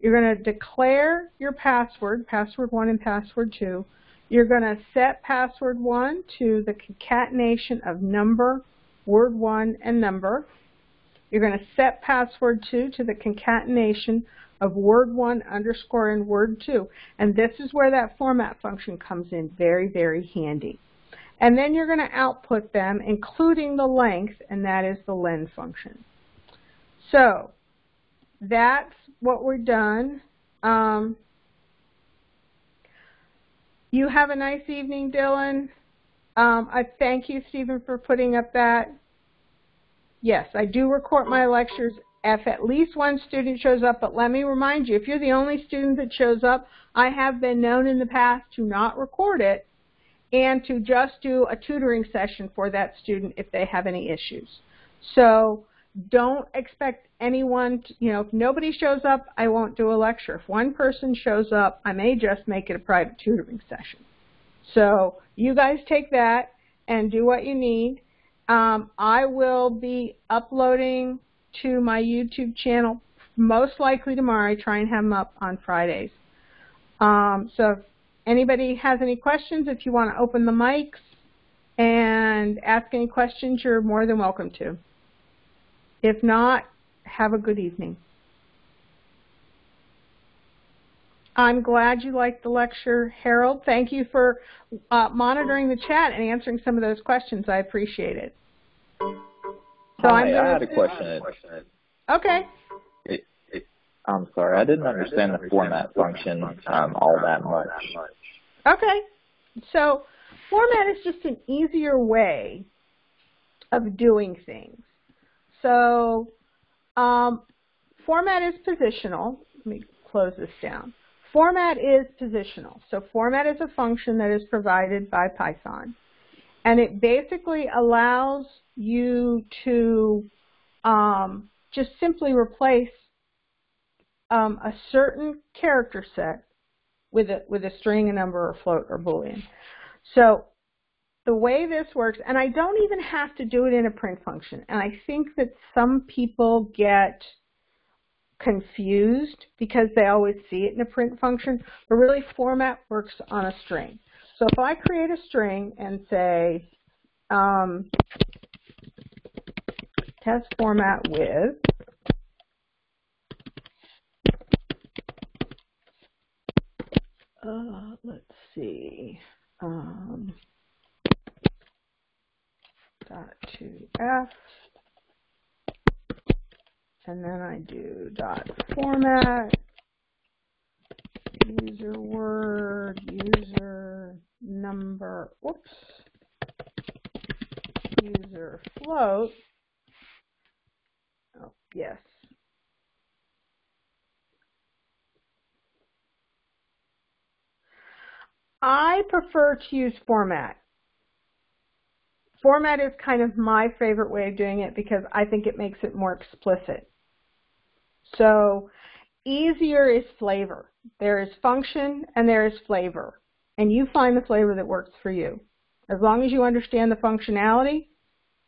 You're going to declare your password, password 1 and password 2. You're going to set password 1 to the concatenation of number, word 1, and number. You're going to set password 2 to the concatenation of word 1 underscore and word 2. And this is where that format function comes in very, very handy. And then you're going to output them, including the length, and that is the len function. So that's what we're done. You have a nice evening, Dylan. I thank you, Stephen, for putting up that. Yes, I do record my lectures if at least one student shows up, but let me remind you, if you're the only student that shows up, I have been known in the past to not record it and to just do a tutoring session for that student if they have any issues. So don't expect anyone to, you know, if nobody shows up, I won't do a lecture. If one person shows up, I may just make it a private tutoring session. So you guys take that and do what you need. I will be uploading to my YouTube channel most likely tomorrow. I try and have them up on Fridays. So if anybody has any questions, if you want to open the mics and ask any questions, you're more than welcome to. If not, have a good evening. I'm glad you liked the lecture, Harold. Thank you for monitoring the chat and answering some of those questions. I appreciate it. So I had a question. Okay. I'm sorry, I didn't understand the format function all that much. Okay. So format is just an easier way of doing things. So format is positional. Let me close this down. Format is positional. So format is a function that is provided by Python. And it basically allows you to just simply replace a certain character set with a string, a number, or float, or Boolean. So the way this works, and I don't even have to do it in a print function, and I think that some people get confused because they always see it in a print function, but really format works on a string. So if I create a string and say test format with, let's see, dot to F, and then I do dot format, user word, user number, oops, user float, Yes. I prefer to use format. Format is kind of my favorite way of doing it because I think it makes it more explicit. So easier is flavor. There is function and there is flavor. And you find the flavor that works for you. As long as you understand the functionality,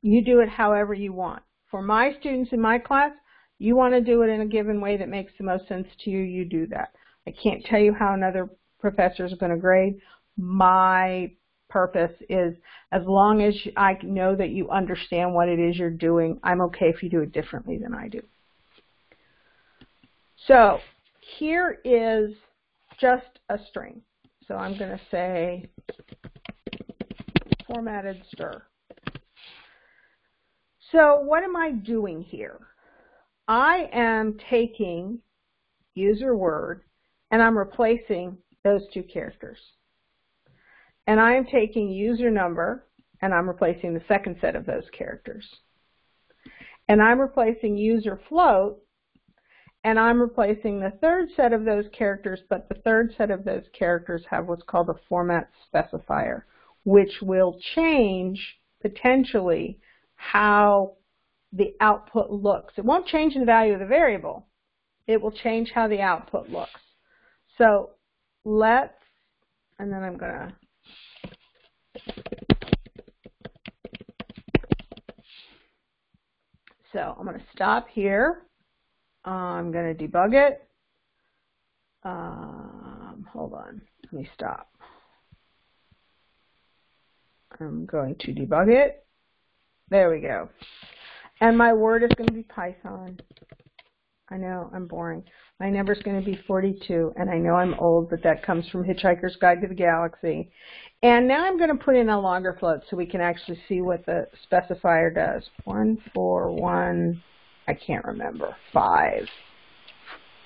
you do it however you want. For my students in my class, you want to do it in a given way that makes the most sense to you, you do that. I can't tell you how another professor is going to grade. My purpose is, as long as I know that you understand what it is you're doing, I'm okay if you do it differently than I do. So here is just a string. So I'm going to say formatted stir. So what am I doing here? I am taking user word and I'm replacing those two characters. And I am taking user number and I'm replacing the second set of those characters. And I'm replacing user float and I'm replacing the third set of those characters, but the third set of those characters have what's called a format specifier, which will change potentially how the output looks. It won't change the value of the variable. It will change how the output looks. So let's, and then I'm going to stop here. I'm going to debug it. Hold on. Let me stop. I'm going to debug it. There we go. And my word is going to be Python. I know, I'm boring. My number is going to be 42, and I know I'm old, but that comes from Hitchhiker's Guide to the Galaxy. And now I'm going to put in a longer float so we can actually see what the specifier does. 141, I can't remember, 5,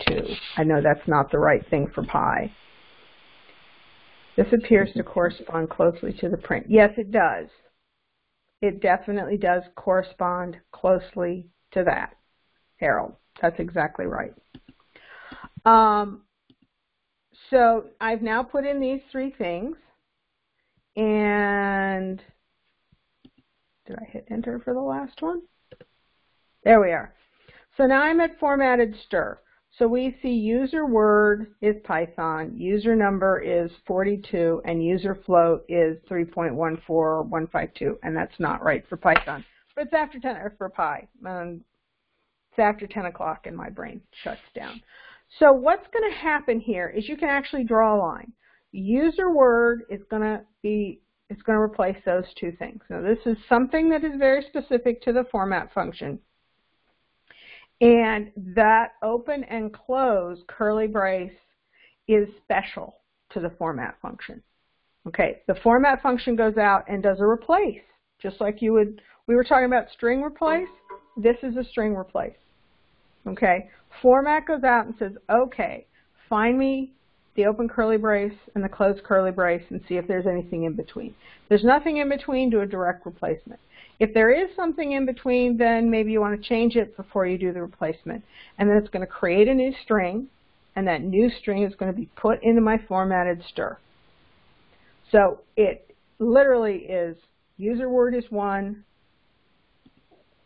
2. I know that's not the right thing for pi. This appears to correspond closely to the print. Yes, it does. It definitely does correspond closely to that, Harold. That's exactly right. So I've now put in these three things. And did I hit enter for the last one? There we are. So now I'm at formatted stir. So we see user word is Python, user number is 42, and user float is 3.14152, and that's not right for Python. But it's after 10, or for Pi. It's after 10 o'clock and my brain shuts down. So what's going to happen here is you can actually draw a line. User word is going to be, it's going to replace those two things. Now this is something that is very specific to the format function. And that open and close curly brace is special to the format function. Okay, the format function goes out and does a replace, just like you would, we were talking about string replace, this is a string replace. Okay, format goes out and says, okay, find me the open curly brace and the closed curly brace and see if there's anything in between. There's nothing in between, do a direct replacement. If there is something in between, then maybe you want to change it before you do the replacement. And then it's going to create a new string, and that new string is going to be put into my formatted stir. So it literally is user word is one.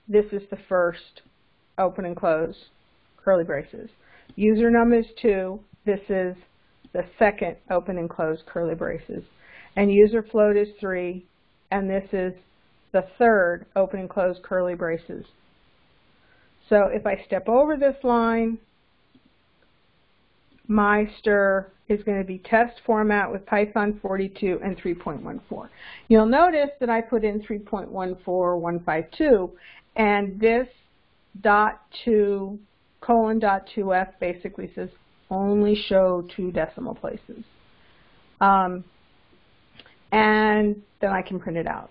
This is the first open and close curly braces. User num is 2. This is the second open and close curly braces. And user float is 3. And this is the third open and close curly braces. So if I step over this line, my stir is going to be test format with Python 42 and 3.14. You'll notice that I put in 3.14152, and this :2:.2f basically says only show 2 decimal places. And then I can print it out.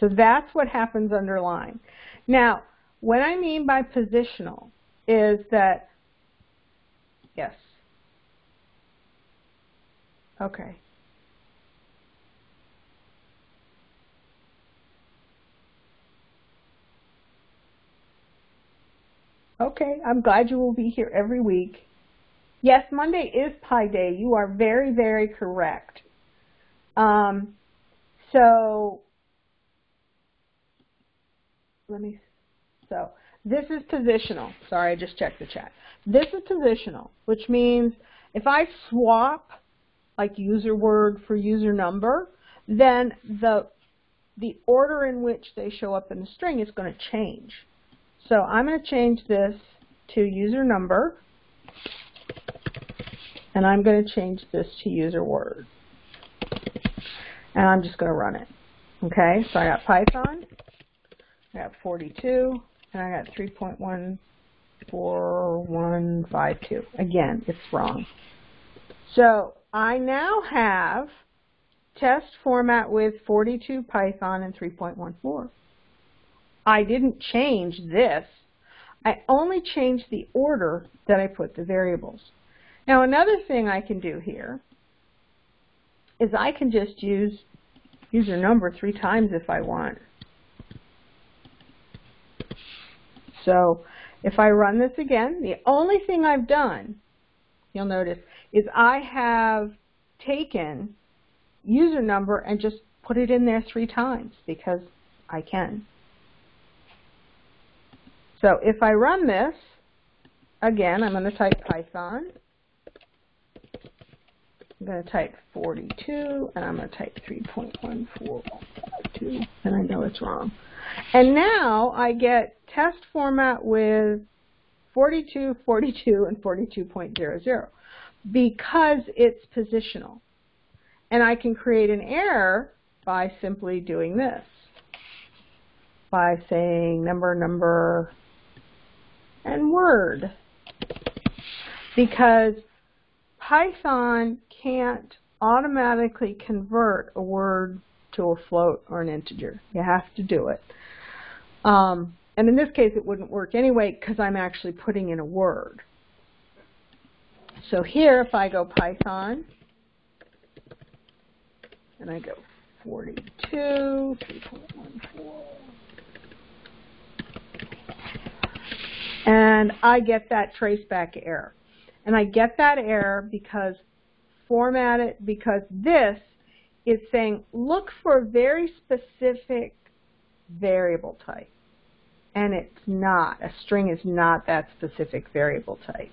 So that's what happens underlying. Now, what I mean by positional is that, yes. Okay. Okay, I'm glad you will be here every week. Yes, Monday is Pi Day. You are very, very correct. So this is positional. Sorry, I just checked the chat. This is positional, which means if I swap like user word for user number, then the order in which they show up in the string is going to change. So I'm going to change this to user number, and I'm going to change this to user word. And I'm just going to run it. Okay, so I got Python, I got 42, and I got 3.14152. Again, it's wrong. So I now have test format with 42 Python and 3.14. I didn't change this. I only changed the order that I put the variables. Now another thing I can do here is I can just use user number 3 times if I want. So if I run this again, the only thing I've done, you'll notice, is I have taken user number and just put it in there 3 times because I can. So if I run this, again, I'm going to type Python. I'm going to type 42, and I'm going to type 3.1452, and I know it's wrong. And now I get test format with 42, 42, and 42.00 because it's positional. And I can create an error by simply doing this, by saying number, number, and word, because Python can't automatically convert a word to a float or an integer. You have to do it. And in this case, it wouldn't work anyway because I'm actually putting in a word. So here, if I go Python, and I go 42, 3.14, and I get that traceback error. And I get that error because this is saying look for a very specific variable type. And it's not. A string is not that specific variable type.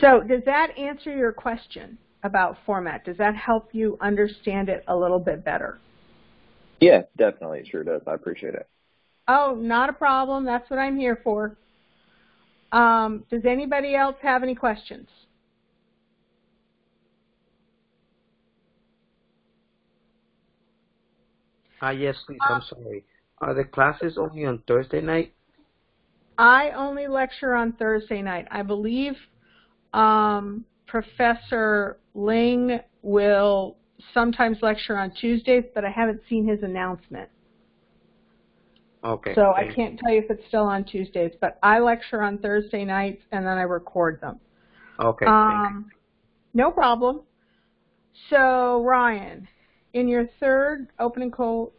So does that answer your question about format? Does that help you understand it a little bit better? Yeah, definitely. It sure does. I appreciate it. Oh, not a problem. That's what I'm here for. Does anybody else have any questions? Yes, please. I'm sorry. Are the classes only on Thursday night? I only lecture on Thursday night. I believe Professor Ling will sometimes lecture on Tuesdays, but I haven't seen his announcement. Okay. So I can't tell you if it's still on Tuesdays, but I lecture on Thursday nights and then I record them. Okay. No problem. So Ryan, in your third open and close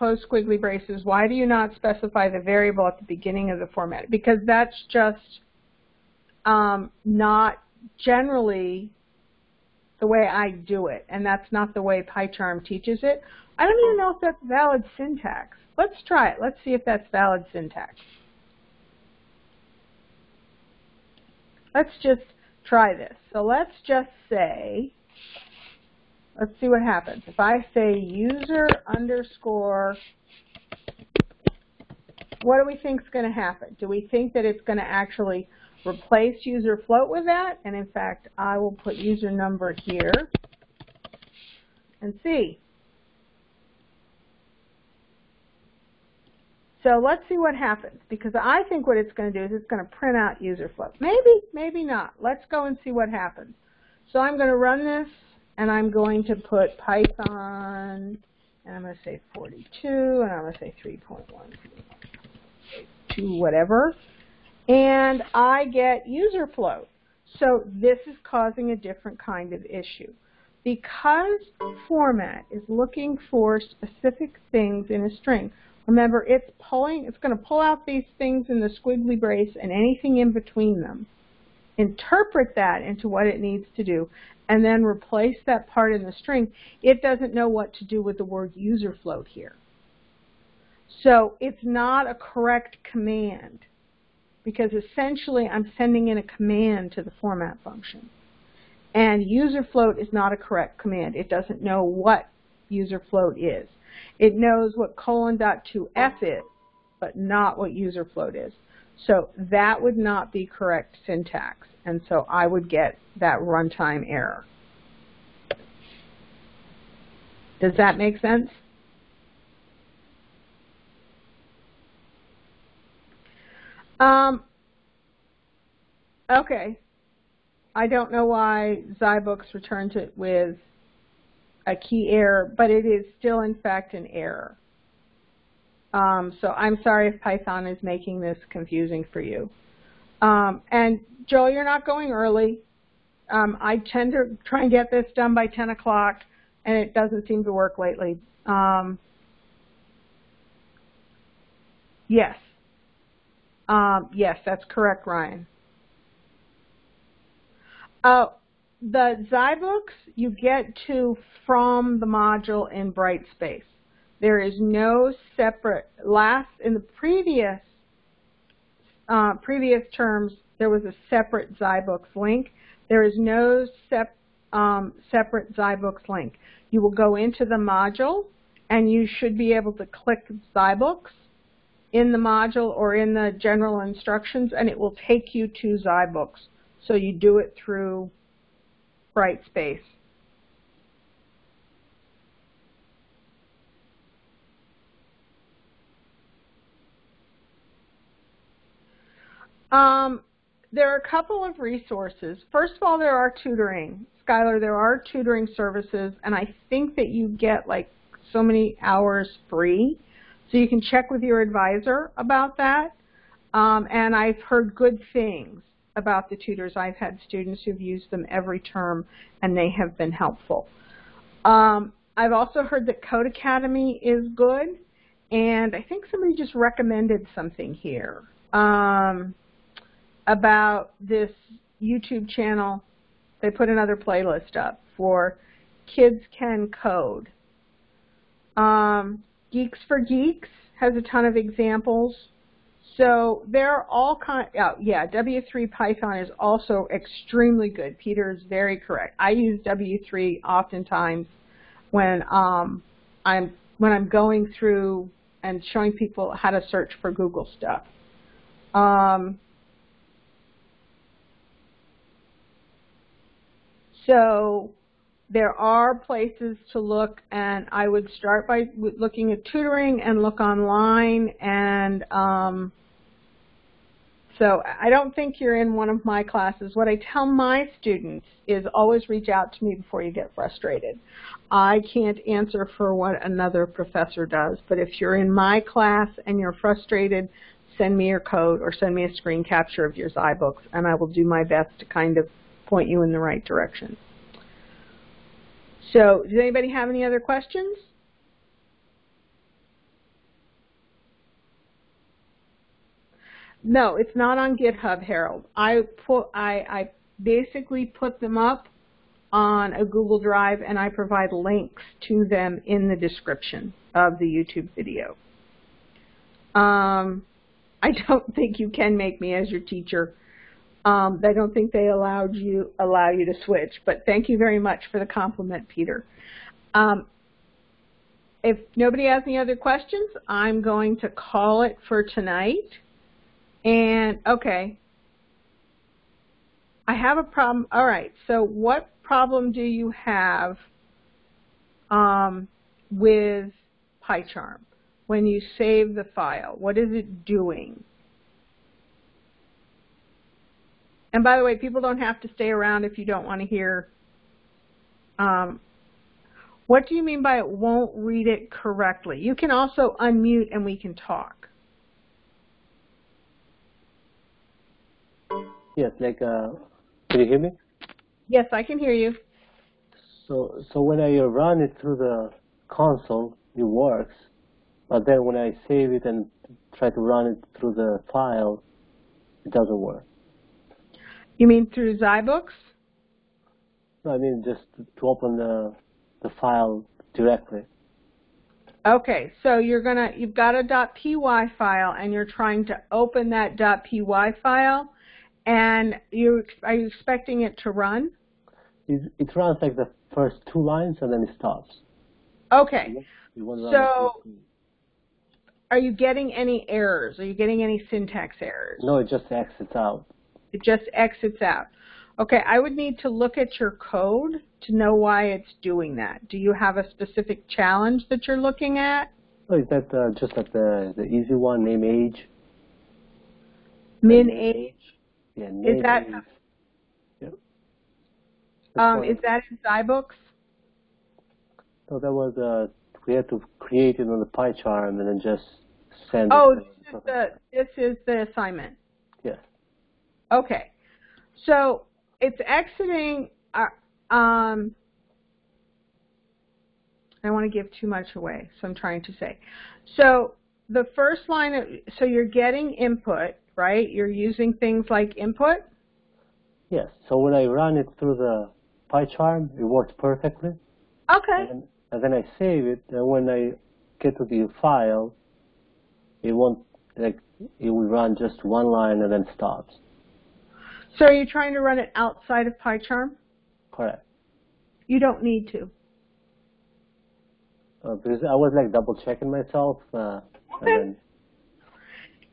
squiggly braces, why do you not specify the variable at the beginning of the format? Because that's just not generally the way I do it, and that's not the way PyCharm teaches it. I don't even know if that's valid syntax. Let's try it. Let's see if that's valid syntax. Let's just try this. So let's just say, let's see what happens. If I say user underscore, what do we think is going to happen? Do we think that it's going to actually replace user float with that? And in fact, I will put user number here and see. So let's see what happens, because I think what it's going to do is it's going to print out user float. Maybe, maybe not. Let's go and see what happens. So I'm going to run this, and I'm going to put Python, and I'm going to say 42, and I'm going to say 3.1, whatever. And I get user float. So this is causing a different kind of issue. because format is looking for specific things in a string. Remember, it's going to pull out these things in the squiggly brace and anything in between them. Interpret that into what it needs to do, and then replace that part in the string. It doesn't know what to do with the word user float here. So it's not a correct command, because essentially I'm sending in a command to the format function. And user float is not a correct command. It doesn't know what user float is. It knows what :.2f is, but not what user float is. So that would not be correct syntax, and so I would get that runtime error. Does that make sense? Okay. I don't know why zyBooks returns it with a key error, but it is still, in fact, an error. So I'm sorry if Python is making this confusing for you. And Joel, you're not going early. I tend to try and get this done by 10 o'clock, and it doesn't seem to work lately. Yes. Yes, that's correct, Ryan. The zyBooks you get to from the module in Brightspace. There is no separate in the previous terms, there was a separate zyBooks link. There is no separate zyBooks link. You will go into the module, and you should be able to click zyBooks in the module or in the general instructions, and it will take you to zyBooks. So you do it through Brightspace. There are a couple of resources. First of all, there are tutoring. Skylar, there are tutoring services, and I think that you get like so many hours free. So you can check with your advisor about that. And I've heard good things about the tutors. I've had students who've used them every term, and they have been helpful. I've also heard that Code Academy is good, and I think somebody just recommended something here. About this YouTube channel. They put another playlist up for Kids Can Code. Geeks for Geeks has a ton of examples. So there are all kinds, yeah, W3 Python is also extremely good. Peter is very correct. I use W3 oftentimes when I'm going through and showing people how to search for Google stuff. So there are places to look, and I would start by looking at tutoring and look online. And so I don't think you're in one of my classes. What I tell my students is always reach out to me before you get frustrated. I can't answer for what another professor does, but if you're in my class and you're frustrated, send me your code or send me a screen capture of your zyBooks, and I will do my best to kind of point you in the right direction. So, does anybody have any other questions? No, it's not on GitHub, Harold. I basically put them up on a Google Drive, and I provide links to them in the description of the YouTube video. I don't think you can make me as your teacher. I don't think they allow you to switch, but thank you very much for the compliment, Peter. If nobody has any other questions, I'm going to call it for tonight. And, okay, I have a problem. All right, so what problem do you have with PyCharm when you save the file? What is it doing? And by the way, people don't have to stay around if you don't want to hear. What do you mean by it won't read it correctly? You can also unmute and we can talk. Yes, like, can you hear me? Yes, I can hear you. So when I run it through the console, it works. But then when I save it and try to run it through the file, it doesn't work. You mean through zyBooks? No, I mean just to open the file directly. Okay, so you've got a .py file and you're trying to open that .py file, and are you expecting it to run? It runs like the first two lines and then it stops. Okay. So are you getting any errors? Are you getting any syntax errors? No, it just exits out. It just exits out. Okay, I would need to look at your code to know why it's doing that. Do you have a specific challenge that you're looking at? Oh, is that just like the easy one, name age? Min age? Yeah, name is that, age. Yep. Is that in zyBooks? No, that was, we had to create it on the pie chart and then just send it. Oh, this is the assignment? Yeah. Okay. So it's exiting. I don't want to give too much away, so I'm trying to say. So the first line, so you're getting input, right? You're using things like input? Yes. So when I run it through the PyCharm, it works perfectly. Okay. And then I save it, and when I get to the file, it won't, like, it will run just one line and then stops. So are you trying to run it outside of PyCharm? Correct. You don't need to. Because I was like double checking myself. Okay. And then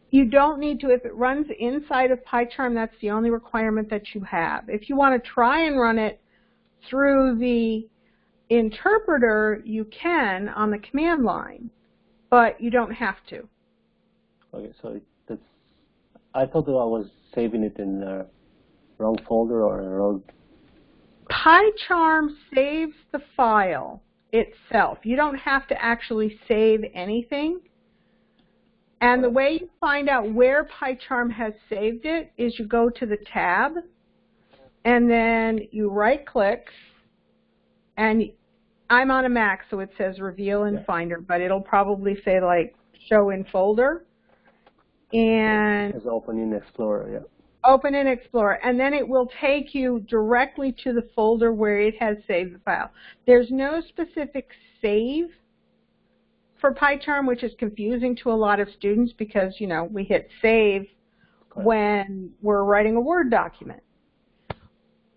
you don't need to. If it runs inside of PyCharm, that's the only requirement that you have. If you want to try and run it through the interpreter, you can on the command line, but you don't have to. Okay, so that's, I thought that I was saving it in the wrong folder or wrong. PyCharm saves the file itself. You don't have to actually save anything. And the way you find out where PyCharm has saved it is you go to the tab, and then you right-click. And I'm on a Mac, so it says Reveal in Finder, but it'll probably say, like, Show in Folder. And it's Open in Explorer, yeah. Open in Explorer, and then it will take you directly to the folder where it has saved the file. There's no specific save for PyCharm, which is confusing to a lot of students because, you know, we hit save when we're writing a Word document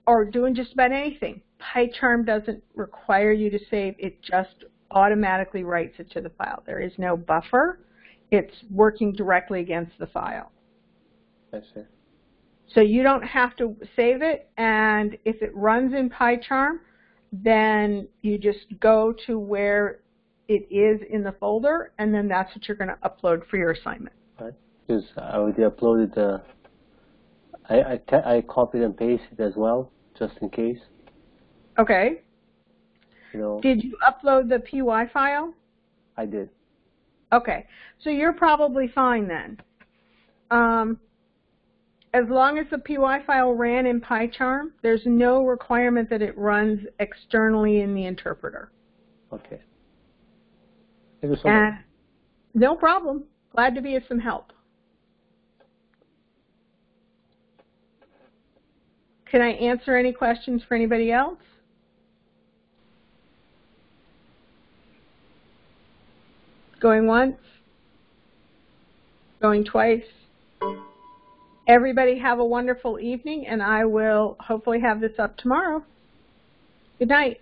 or doing just about anything. PyCharm doesn't require you to save. It just automatically writes it to the file. There is no buffer. It's working directly against the file. I see. So you don't have to save it, and if it runs in PyCharm, then you just go to where it is in the folder, and then that's what you're going to upload for your assignment. Right. Because I already uploaded the, I copied and pasted as well, just in case. Okay. You know, did you upload the PY file? I did. Okay. So you're probably fine then. As long as the PY file ran in PyCharm, there's no requirement that it runs externally in the interpreter. Okay. Thank you so much. No problem. Glad to be of some help. Can I answer any questions for anybody else? Going once, going twice. Everybody have a wonderful evening, and I will hopefully have this up tomorrow. Good night.